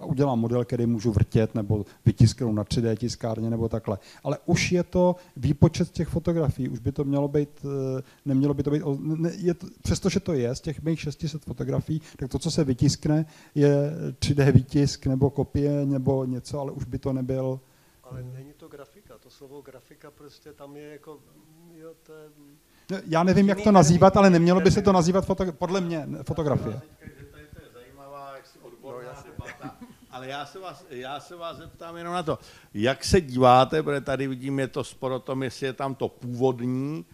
A udělám model, který můžu vrtět nebo vytisknout na tři dé tiskárně nebo takhle. Ale už je to výpočet těch fotografií, už by to mělo být, nemělo by to být, je to, přestože to je z těch mých šesti set fotografií, tak to, co se vytiskne, je tři dé výtisk nebo kopie nebo něco, ale už by to nebyl. Ale není to grafika, to slovo grafika prostě tam je jako, jo, to je... No, já nevím, jak to nazývat, ale nemělo by se to nazývat, foto, podle mě, fotografie. Ale já se, vás, já se vás zeptám jenom na to, jak se díváte, protože tady vidím, je to sporo tom, jestli je tam to původní,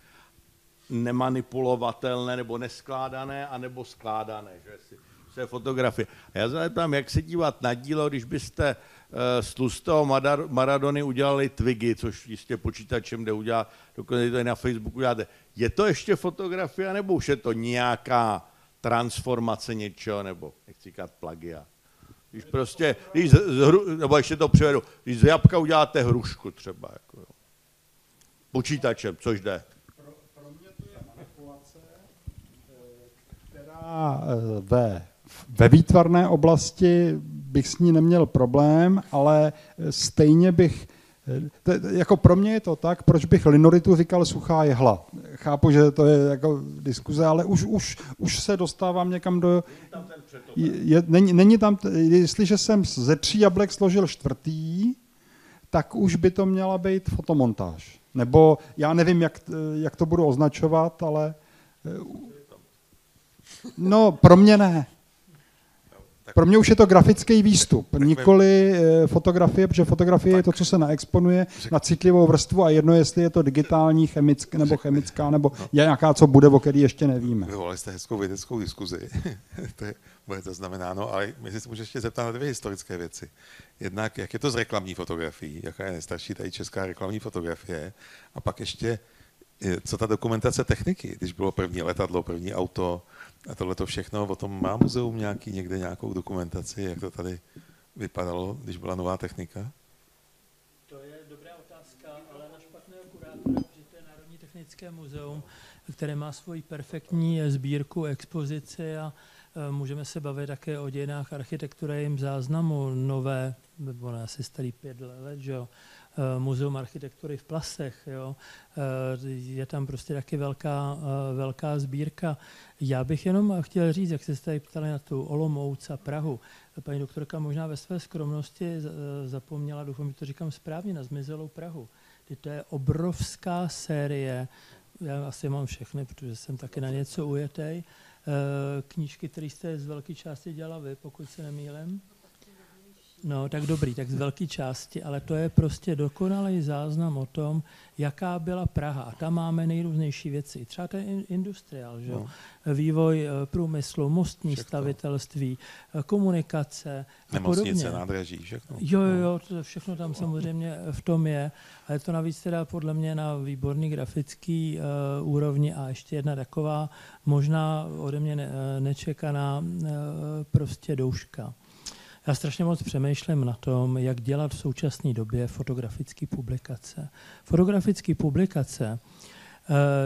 nemanipulovatelné nebo neskládané, anebo skládané, že to je fotografie. A já se zeptám, jak se dívat na dílo, když byste z tlustého Maradony udělali twigy, což jistě počítačem jde udělat, dokonce to i na Facebooku děláte. Je to ještě fotografie, nebo už je to nějaká transformace něčeho, nebo nechci říkat plagiát? Když prostě, když z, z hru, nebo ještě to přivedu, když z jabka uděláte hrušku třeba, jako jo. Počítačem, což jde. Pro, pro mě to je manipulace, která ve, ve výtvarné oblasti bych s ní neměl problém, ale stejně bych, to, jako pro mě je to tak, proč bych linoritu říkal suchá jehla. Chápu, že to je jako diskuze, ale už, už, už se dostávám někam do... Je, je, není, není tam, jestliže jsem ze tří jablek složil čtvrtý, tak už by to měla být fotomontáž. Nebo já nevím, jak, jak to budu označovat, ale... No, pro mě ne. Pro mě už je to grafický výstup, nikoli fotografie, protože fotografie je to, co se naexponuje na citlivou vrstvu a jedno, jestli je to digitální, chemická nebo chemická, nebo nějaká, co bude, o který ještě nevíme. Vyvolali jste hezkou vědeckou diskuzi, to je, bude zaznamenáno, ale my si můžeme ještě zeptat na dvě historické věci. Jednak, jak je to s reklamní fotografií, jaká je nejstarší tady česká reklamní fotografie, a pak ještě, co ta dokumentace techniky, když bylo první letadlo, první auto, a tohle to všechno, o tom má muzeum nějaký, někde nějakou dokumentaci, jak to tady vypadalo, když byla nová technika? To je dobrá otázka, ale na špatného kurátora, protože to je Národní technické muzeum, které má svoji perfektní sbírku, expozici a můžeme se bavit také o dějinách architektury, jejím záznamu nové, nebo asi starý pět let, že jo? Muzeum architektury v Plasech, jo. Je tam prostě taky velká, velká sbírka. Já bych jenom chtěl říct, jak jste se tady ptali na tu Olomouc a Prahu. Paní doktorka možná ve své skromnosti zapomněla, doufám, že to říkám správně, na zmizelou Prahu. To je obrovská série, já asi mám všechny, protože jsem taky na něco ujetej, knížky, které jste z velké části dělala vy, pokud se nemýlím. No, tak dobrý, tak z velké části, ale to je prostě dokonalý záznam o tom, jaká byla Praha. A tam máme nejrůznější věci. Třeba ten industriál, že jo? Vývoj průmyslu, mostní všechno. Stavitelství, komunikace a podobně. Nemocnice, nádraží, všechno. Jo, jo, jo, to všechno tam samozřejmě v tom je. A je to navíc teda podle mě na výborný grafický uh, úrovni. A ještě jedna taková, možná ode mě ne, nečekaná uh, prostě douška. Já strašně moc přemýšlím na tom, jak dělat v současné době fotografické publikace. Fotografické publikace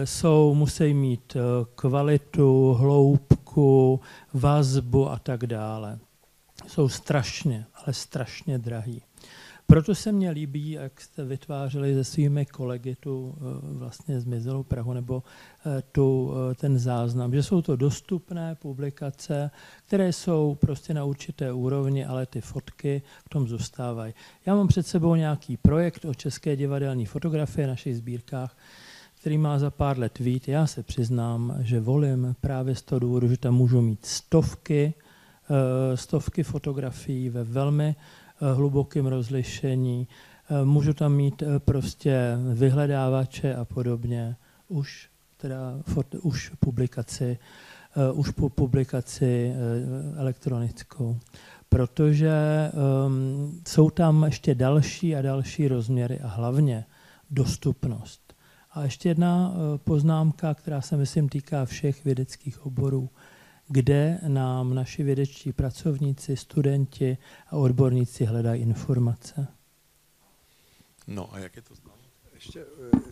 jsou, musí mít kvalitu, hloubku, vazbu a tak dále. Jsou strašně, ale strašně drahý. Proto se mně líbí, jak jste vytvářeli se svými kolegy tu vlastně zmizelou Prahu nebo tu, ten záznam, že jsou to dostupné publikace, které jsou prostě na určité úrovni, ale ty fotky v tom zůstávají. Já mám před sebou nějaký projekt o české divadelní fotografii v našich sbírkách, který má za pár let vít. Já se přiznám, že volím právě z toho důvodu, že tam můžu mít stovky stovky fotografií ve velmi hlubokém rozlišení. Můžu tam mít prostě vyhledávače a podobně. Už, teda, už publikaci, už po publikaci elektronickou. Protože um, jsou tam ještě další a další rozměry a hlavně dostupnost. A ještě jedna poznámka, která se myslím týká všech vědeckých oborů, kde nám naši vědečtí pracovníci, studenti a odborníci hledají informace. No a jak je to znám? Ještě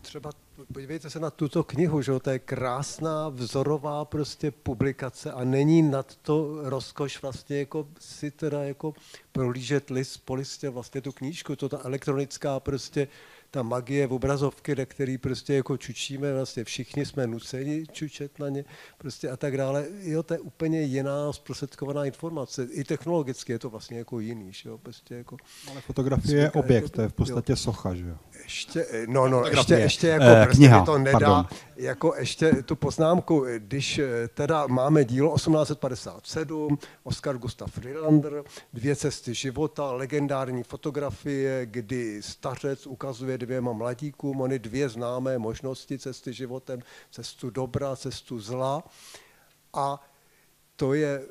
třeba podívejte se na tuto knihu, že to je krásná vzorová prostě publikace a není nad to rozkoš vlastně jako si teda jako prohlížet list po listě vlastně tu knížku, to ta elektronická prostě ta magie v obrazovky, na který prostě jako čučíme, vlastně všichni jsme nuceni čučet na ně prostě a tak dále. Jo, to je úplně jiná zprostředkovaná informace. I technologicky je to vlastně jako jiný, že jo, prostě jako... Ale fotografie je objekt, to je v podstatě jo. Socha, že jo? Ještě, no, no, ještě, ještě jako eh, prostě kniha, to nedá, pardon. Jako ještě tu poznámku, když teda máme dílo osmnáct padesát sedm, Oscar Gustav Rylander, Dvě cesty života, legendární fotografie, kdy stařec ukazuje dvěma mladíkům, ony dvě známé možnosti cesty životem, cestu dobra, cestu zla. A to je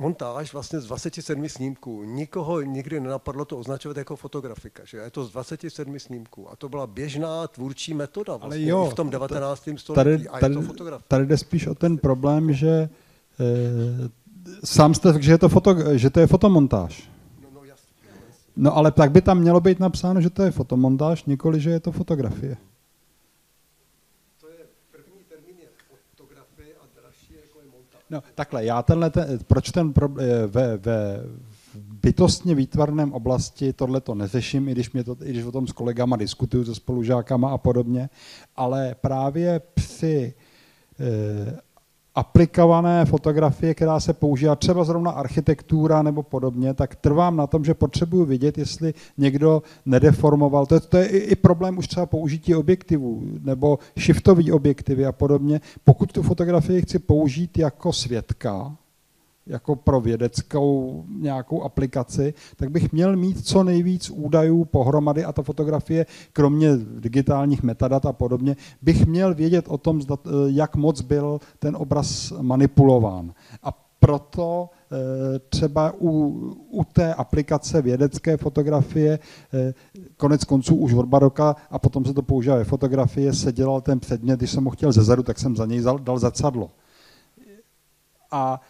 montáž vlastně z dvaceti sedmi snímků. Nikoho nikdy nenapadlo to označovat jako fotografika, že? Je to z dvaceti sedmi snímků. A to byla běžná tvůrčí metoda vlastně jo, v tom devatenáctém století. Tady, tady, tady jde spíš o ten problém, že e, sám jste řekl, že je to foto, že to je fotomontáž. No ale tak by tam mělo být napsáno, že to je fotomontáž, nikoli, že je to fotografie. To je první termín je fotografie a další jako je montáž. No takhle, já tenhle, ten, proč ten ve, ve bytostně výtvarném oblasti tohle to neřeším, i když, mě to, i když o tom s kolegama diskutuju, se spolužákama a podobně, ale právě při eh, aplikované fotografie, která se používá třeba zrovna architektura nebo podobně, tak trvám na tom, že potřebuju vidět, jestli někdo nedeformoval. To je, to je i problém už třeba použití objektivů nebo shiftový objektivy a podobně. Pokud tu fotografii chci použít jako svědka, jako pro vědeckou nějakou aplikaci, tak bych měl mít co nejvíc údajů pohromady a ta fotografie, kromě digitálních metadat a podobně, bych měl vědět o tom, jak moc byl ten obraz manipulován. A proto třeba u, u té aplikace vědecké fotografie, konec konců už od baroka a potom se to používá ve fotografii, se dělal ten předmět, když jsem ho chtěl zezadu, tak jsem za něj dal zrcadlo. A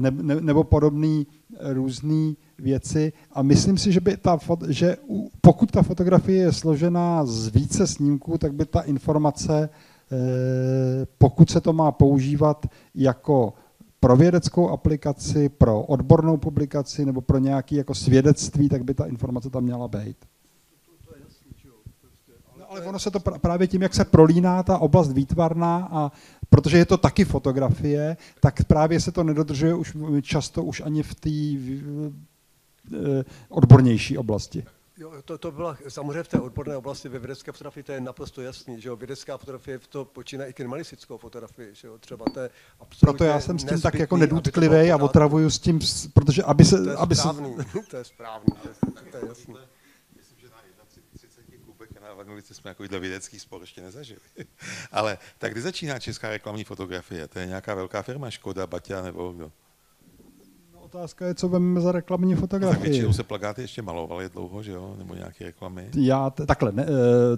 Ne, ne, nebo podobné různé věci. A myslím si, že, by ta, že pokud ta fotografie je složená z více snímků, tak by ta informace, pokud se to má používat jako pro vědeckou aplikaci, pro odbornou publikaci nebo pro nějaké jako svědectví, tak by ta informace tam měla být. Ale ono se to právě tím, jak se prolíná ta oblast výtvarná, a protože je to taky fotografie, tak právě se to nedodržuje už často už ani v té odbornější oblasti. Jo, to, to byla samozřejmě v té odborné oblasti ve vědecké fotografii, to je naprosto jasný, že jo, vědecká fotografie v to počíná i kriminalistickou fotografii, že jo, třeba to je absolutně proto já jsem s tím nezbytný, tak jako nedůtklivý a otravuju s tím, protože aby se... To je aby správný, se... to je správný, to je, to je jasný. Na Vanilice jsme jako vědecký spor ještě nezažili. Ale tak kdy začíná česká reklamní fotografie? To je nějaká velká firma, Škoda, Baťa nebo kdo? No, otázka je, co vememe za reklamní fotografii. Tak většinou se plakáty ještě malovaly dlouho, že jo? Nebo nějaké reklamy? Já takhle, ne,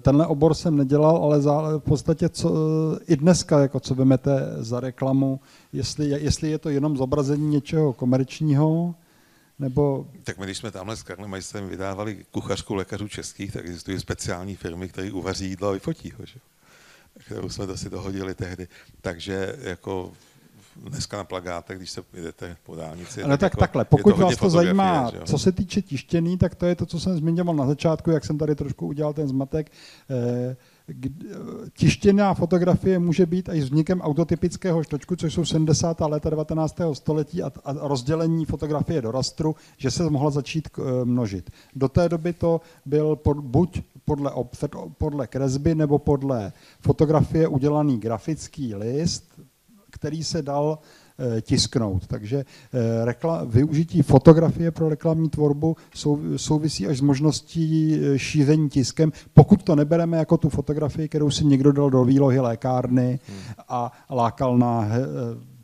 tenhle obor jsem nedělal, ale za, v podstatě co, i dneska, jako co vemete za reklamu, jestli, jestli je to jenom zobrazení něčeho komerčního, nebo... Tak my, když jsme tamhle s Karlem Majstrem vydávali kuchařku lékařů českých, tak existují speciální firmy, které uvaří jídlo a vyfotí ho, že? Kterou jsme to si dohodili tehdy. Takže jako dneska na plakátech, když se jdete po dálnici... Ale tak, tak jako, takhle, pokud to vás to zajímá, že? Co se týče tištěný, tak to je to, co jsem zmiňoval na začátku, jak jsem tady trošku udělal ten zmatek. Eh, Tištěná fotografie může být i vznikem autotypického štočku, což jsou sedmdesátá léta devatenáctého století a rozdělení fotografie do rastru, že se mohla začít množit. Do té doby to byl buď podle, podle kresby nebo podle fotografie udělaný grafický list, který se dal tisknout. Takže využití fotografie pro reklamní tvorbu souvisí až s možností šíření tiskem, pokud to nebereme jako tu fotografii, kterou si někdo dal do výlohy lékárny a lákal na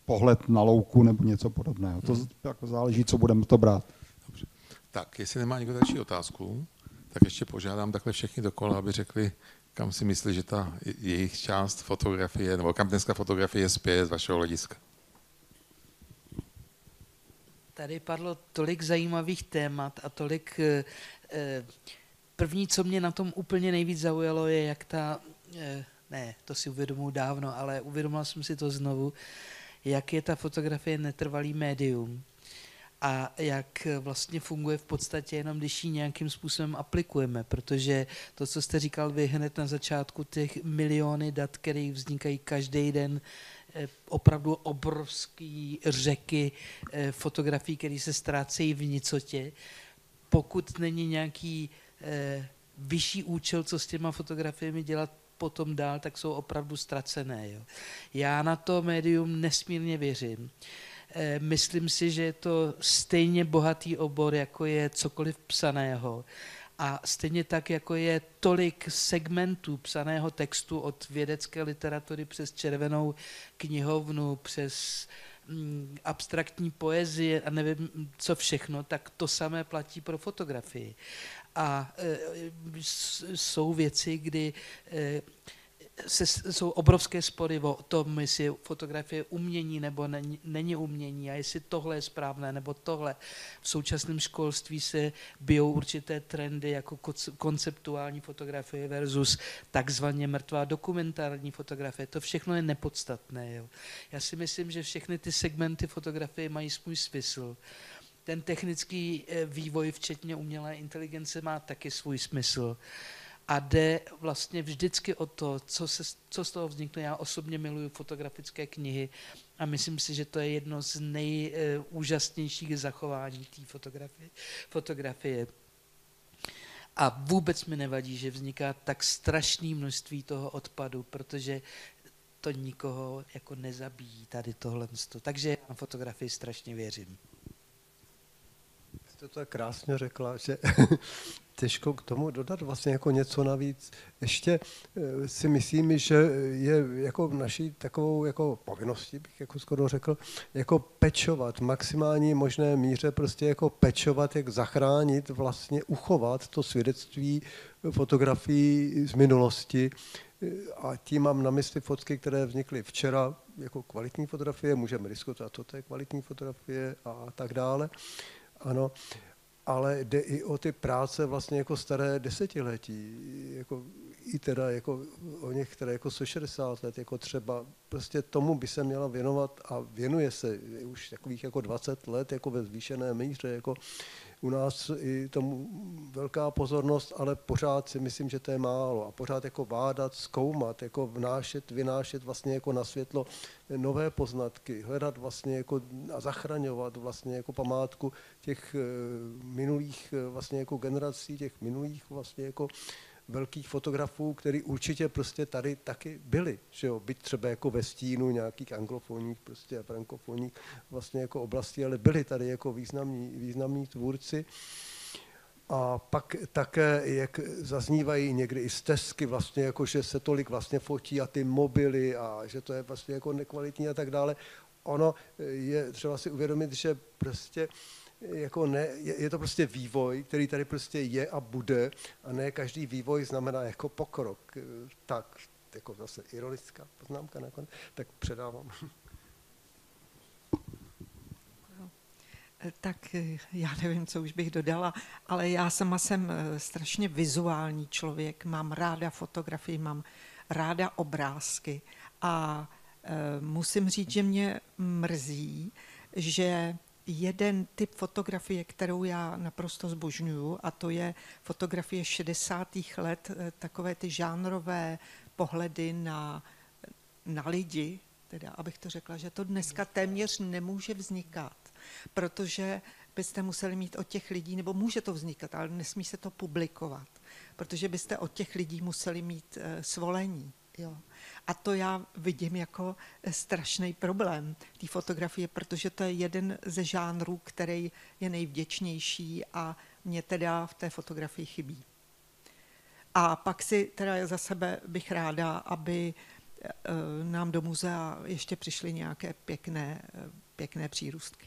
pohled na louku nebo něco podobného. To jako záleží, co budeme to brát. Dobře. Tak, jestli nemá někdo další otázku, tak ještě požádám takhle všechny dokola, aby řekli, kam si myslí, že ta jejich část fotografie, nebo kam dneska fotografie spěje z vašeho hlediska. Tady padlo tolik zajímavých témat a tolik... První, co mě na tom úplně nejvíc zaujalo, je jak ta... Ne, to si uvědomuji dávno, ale uvědomila jsem si to znovu, jak je ta fotografie netrvalý médium a jak vlastně funguje v podstatě jenom, když ji nějakým způsobem aplikujeme, protože to, co jste říkal vy hned na začátku, těch miliony dat, které vznikají každý den, opravdu obrovský řeky fotografií, které se ztrácejí v nicotě, pokud není nějaký vyšší účel, co s těma fotografiemi dělat potom dál, tak jsou opravdu ztracené. Jo. Já na to médium nesmírně věřím. Myslím si, že je to stejně bohatý obor, jako je cokoliv psaného. A stejně tak, jako je tolik segmentů psaného textu od vědecké literatury přes červenou knihovnu, přes abstraktní poezie a nevím co všechno, tak to samé platí pro fotografii. A e, jsou věci, kdy e, se, jsou obrovské spory o tom, jestli fotografie umění nebo není, není umění a jestli tohle je správné nebo tohle. V současném školství se bijou určité trendy jako konceptuální fotografie versus takzvaně mrtvá dokumentární fotografie. To všechno je nepodstatné. Jo. Já si myslím, že všechny ty segmenty fotografie mají svůj smysl. Ten technický vývoj, včetně umělé inteligence, má taky svůj smysl. A jde vlastně vždycky o to, co, se, co z toho vznikne. Já osobně miluju fotografické knihy a myslím si, že to je jedno z nejúžasnějších zachování té fotografie, fotografie. A vůbec mi nevadí, že vzniká tak strašné množství toho odpadu, protože to nikoho jako nezabíjí tady tohle. Takže já na fotografii strašně věřím. To tak krásně řekla, že těžko k tomu dodat vlastně jako něco navíc. Ještě si myslím, že je jako naší takovou jako povinností, bych jako skoro řekl, jako pečovat, maximální možné míře prostě jako pečovat, jak zachránit, vlastně uchovat to svědectví fotografií z minulosti. A tím mám na mysli fotky, které vznikly včera, jako kvalitní fotografie, můžeme diskutovat, co to je kvalitní fotografie a tak dále. Ano, ale jde i o ty práce vlastně jako staré desetiletí, jako i teda jako o některé jako sto šedesát let, jako třeba prostě tomu by se měla věnovat a věnuje se už takových jako dvacet let jako ve zvýšené míře, jako u nás i tomu velká pozornost, ale pořád si myslím, že to je málo a pořád jako vádat, zkoumat, jako vnášet, vynášet vlastně jako na světlo nové poznatky, hledat vlastně jako a zachraňovat vlastně jako památku těch minulých vlastně jako generací, těch minulých vlastně jako velkých fotografů, který určitě prostě tady taky byli, že jo, byť třeba jako ve stínu nějakých anglofonních prostě a frankofonních vlastně jako oblastí, ale byli tady jako významní, významní tvůrci. A pak také, jak zaznívají někdy i stesky vlastně, jako že se tolik vlastně fotí a ty mobily a že to je vlastně jako nekvalitní a tak dále. Ono je třeba si uvědomit, že prostě jako ne, je, je to prostě vývoj, který tady prostě je a bude a ne každý vývoj znamená jako pokrok. Tak, jako zase ironická poznámka nakonec, tak předávám. Tak já nevím, co už bych dodala, ale já sama jsem strašně vizuální člověk, mám ráda fotografii, mám ráda obrázky a musím říct, že mě mrzí, že jeden typ fotografie, kterou já naprosto zbožňuju, a to je fotografie šedesátých let, takové ty žánrové pohledy na, na lidi, teda abych to řekla, že to dneska téměř nemůže vznikat, protože byste museli mít od těch lidí, nebo může to vznikat, ale nesmí se to publikovat, protože byste od těch lidí museli mít svolení. Jo. A to já vidím jako strašný problém té fotografie, protože to je jeden ze žánrů, který je nejvděčnější a mě teda v té fotografii chybí. A pak si teda za sebe bych ráda, aby nám do muzea ještě přišly nějaké pěkné, pěkné přírůstky.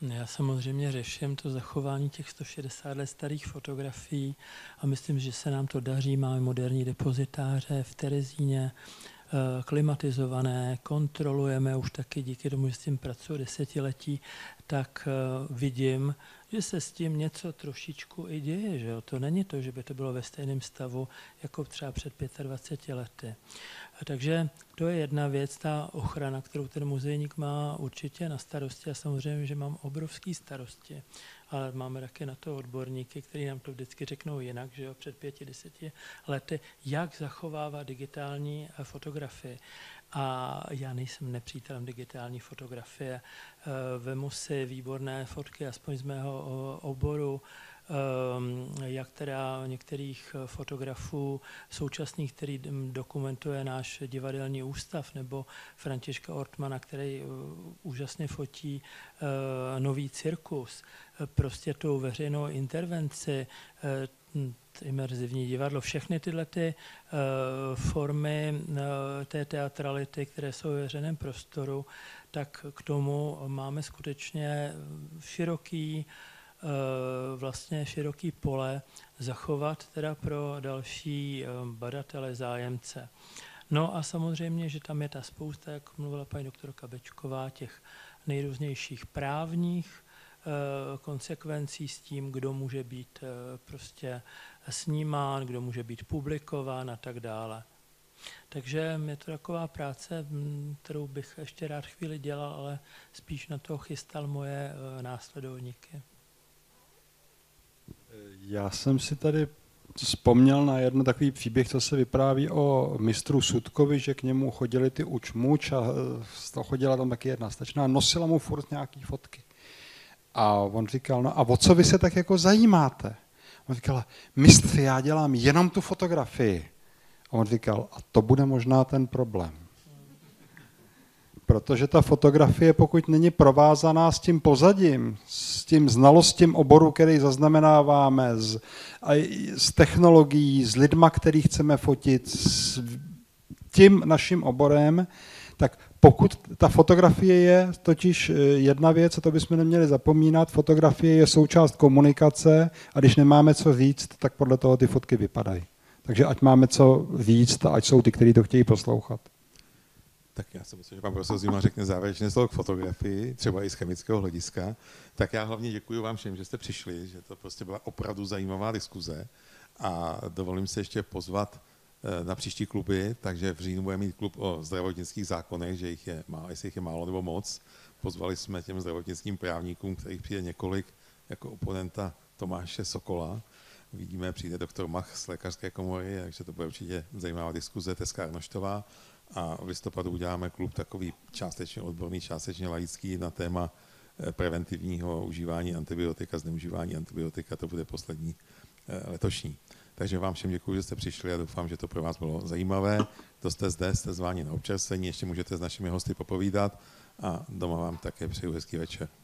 Já samozřejmě řeším to zachování těch sto šedesát let starých fotografií a myslím, že se nám to daří. Máme moderní depozitáře v Terezíně, klimatizované, kontrolujeme už taky díky tomu, že s tím pracuji desetiletí, tak vidím, že se s tím něco trošičku i děje. Že jo? To není to, že by to bylo ve stejném stavu jako třeba před dvaceti pěti lety. Takže to je jedna věc, ta ochrana, kterou ten muzejník má určitě na starosti. A samozřejmě, že mám obrovský starosti, ale máme taky na to odborníky, kteří nám to vždycky řeknou jinak, že jo? Před pěti, deseti lety, jak zachovává digitální fotografii. A já nejsem nepřítelem digitální fotografie. Vemu si výborné fotky, aspoň z mého oboru, jak teda některých fotografů současných, který dokumentuje náš divadelní ústav, nebo Františka Ortmana, který úžasně fotí nový cirkus, prostě tou veřejnou intervenci, imerzivní divadlo, všechny tyhle ty uh, formy uh, té teatrality, které jsou ve veřejném prostoru, tak k tomu máme skutečně široký, uh, vlastně široký pole zachovat teda pro další badatele, zájemce. No a samozřejmě, že tam je ta spousta, jak mluvila paní doktorka Bečková, těch nejrůznějších právních konsekvencí s tím, kdo může být prostě snímán, kdo může být publikován a tak dále. Takže je to taková práce, kterou bych ještě rád chvíli dělal, ale spíš na to chystal moje následovníky. Já jsem si tady vzpomněl na jeden takový příběh, co se vypráví o mistru Sudkovi, že k němu chodili ty učmuč a chodila tam taky jedna stačná, nosila mu furt nějaký fotky. A on říkal, no a o co vy se tak jako zajímáte? On říkal, mistře, já dělám jenom tu fotografii. A on říkal, a to bude možná ten problém. Protože ta fotografie, pokud není provázaná s tím pozadím, s tím znalostím oboru, který zaznamenáváme, s, s technologií, s lidma, který chceme fotit, s tím naším oborem, tak pokud ta fotografie je totiž jedna věc, a to bychom neměli zapomínat, fotografie je součást komunikace a když nemáme co říct, tak podle toho ty fotky vypadají. Takže ať máme co říct a ať jsou ty, kteří to chtějí poslouchat. Tak já si myslím, že pan profesor Zima řekne závěrečné slovo k fotografii, třeba i z chemického hlediska. Tak já hlavně děkuji vám všem, že jste přišli, že to prostě byla opravdu zajímavá diskuze a dovolím se ještě pozvat na příští kluby, takže v říjnu budeme mít klub o zdravotnických zákonech, že jich je, jestli jich je málo nebo moc. Pozvali jsme těm zdravotnickým právníkům, kterých přijde několik, jako oponenta Tomáše Sokola. Vidíme, přijde doktor Mach z lékařské komory, takže to bude určitě zajímavá diskuze, Teska Arnoštová. A v listopadu uděláme klub takový částečně odborný, částečně laický na téma preventivního užívání antibiotika, zneužívání antibiotika, to bude poslední letošní. Takže vám všem děkuji, že jste přišli a doufám, že to pro vás bylo zajímavé. To jste zde, jste zváni na občerstvení, ještě můžete s našimi hosty popovídat a doma vám také přeju hezký večer.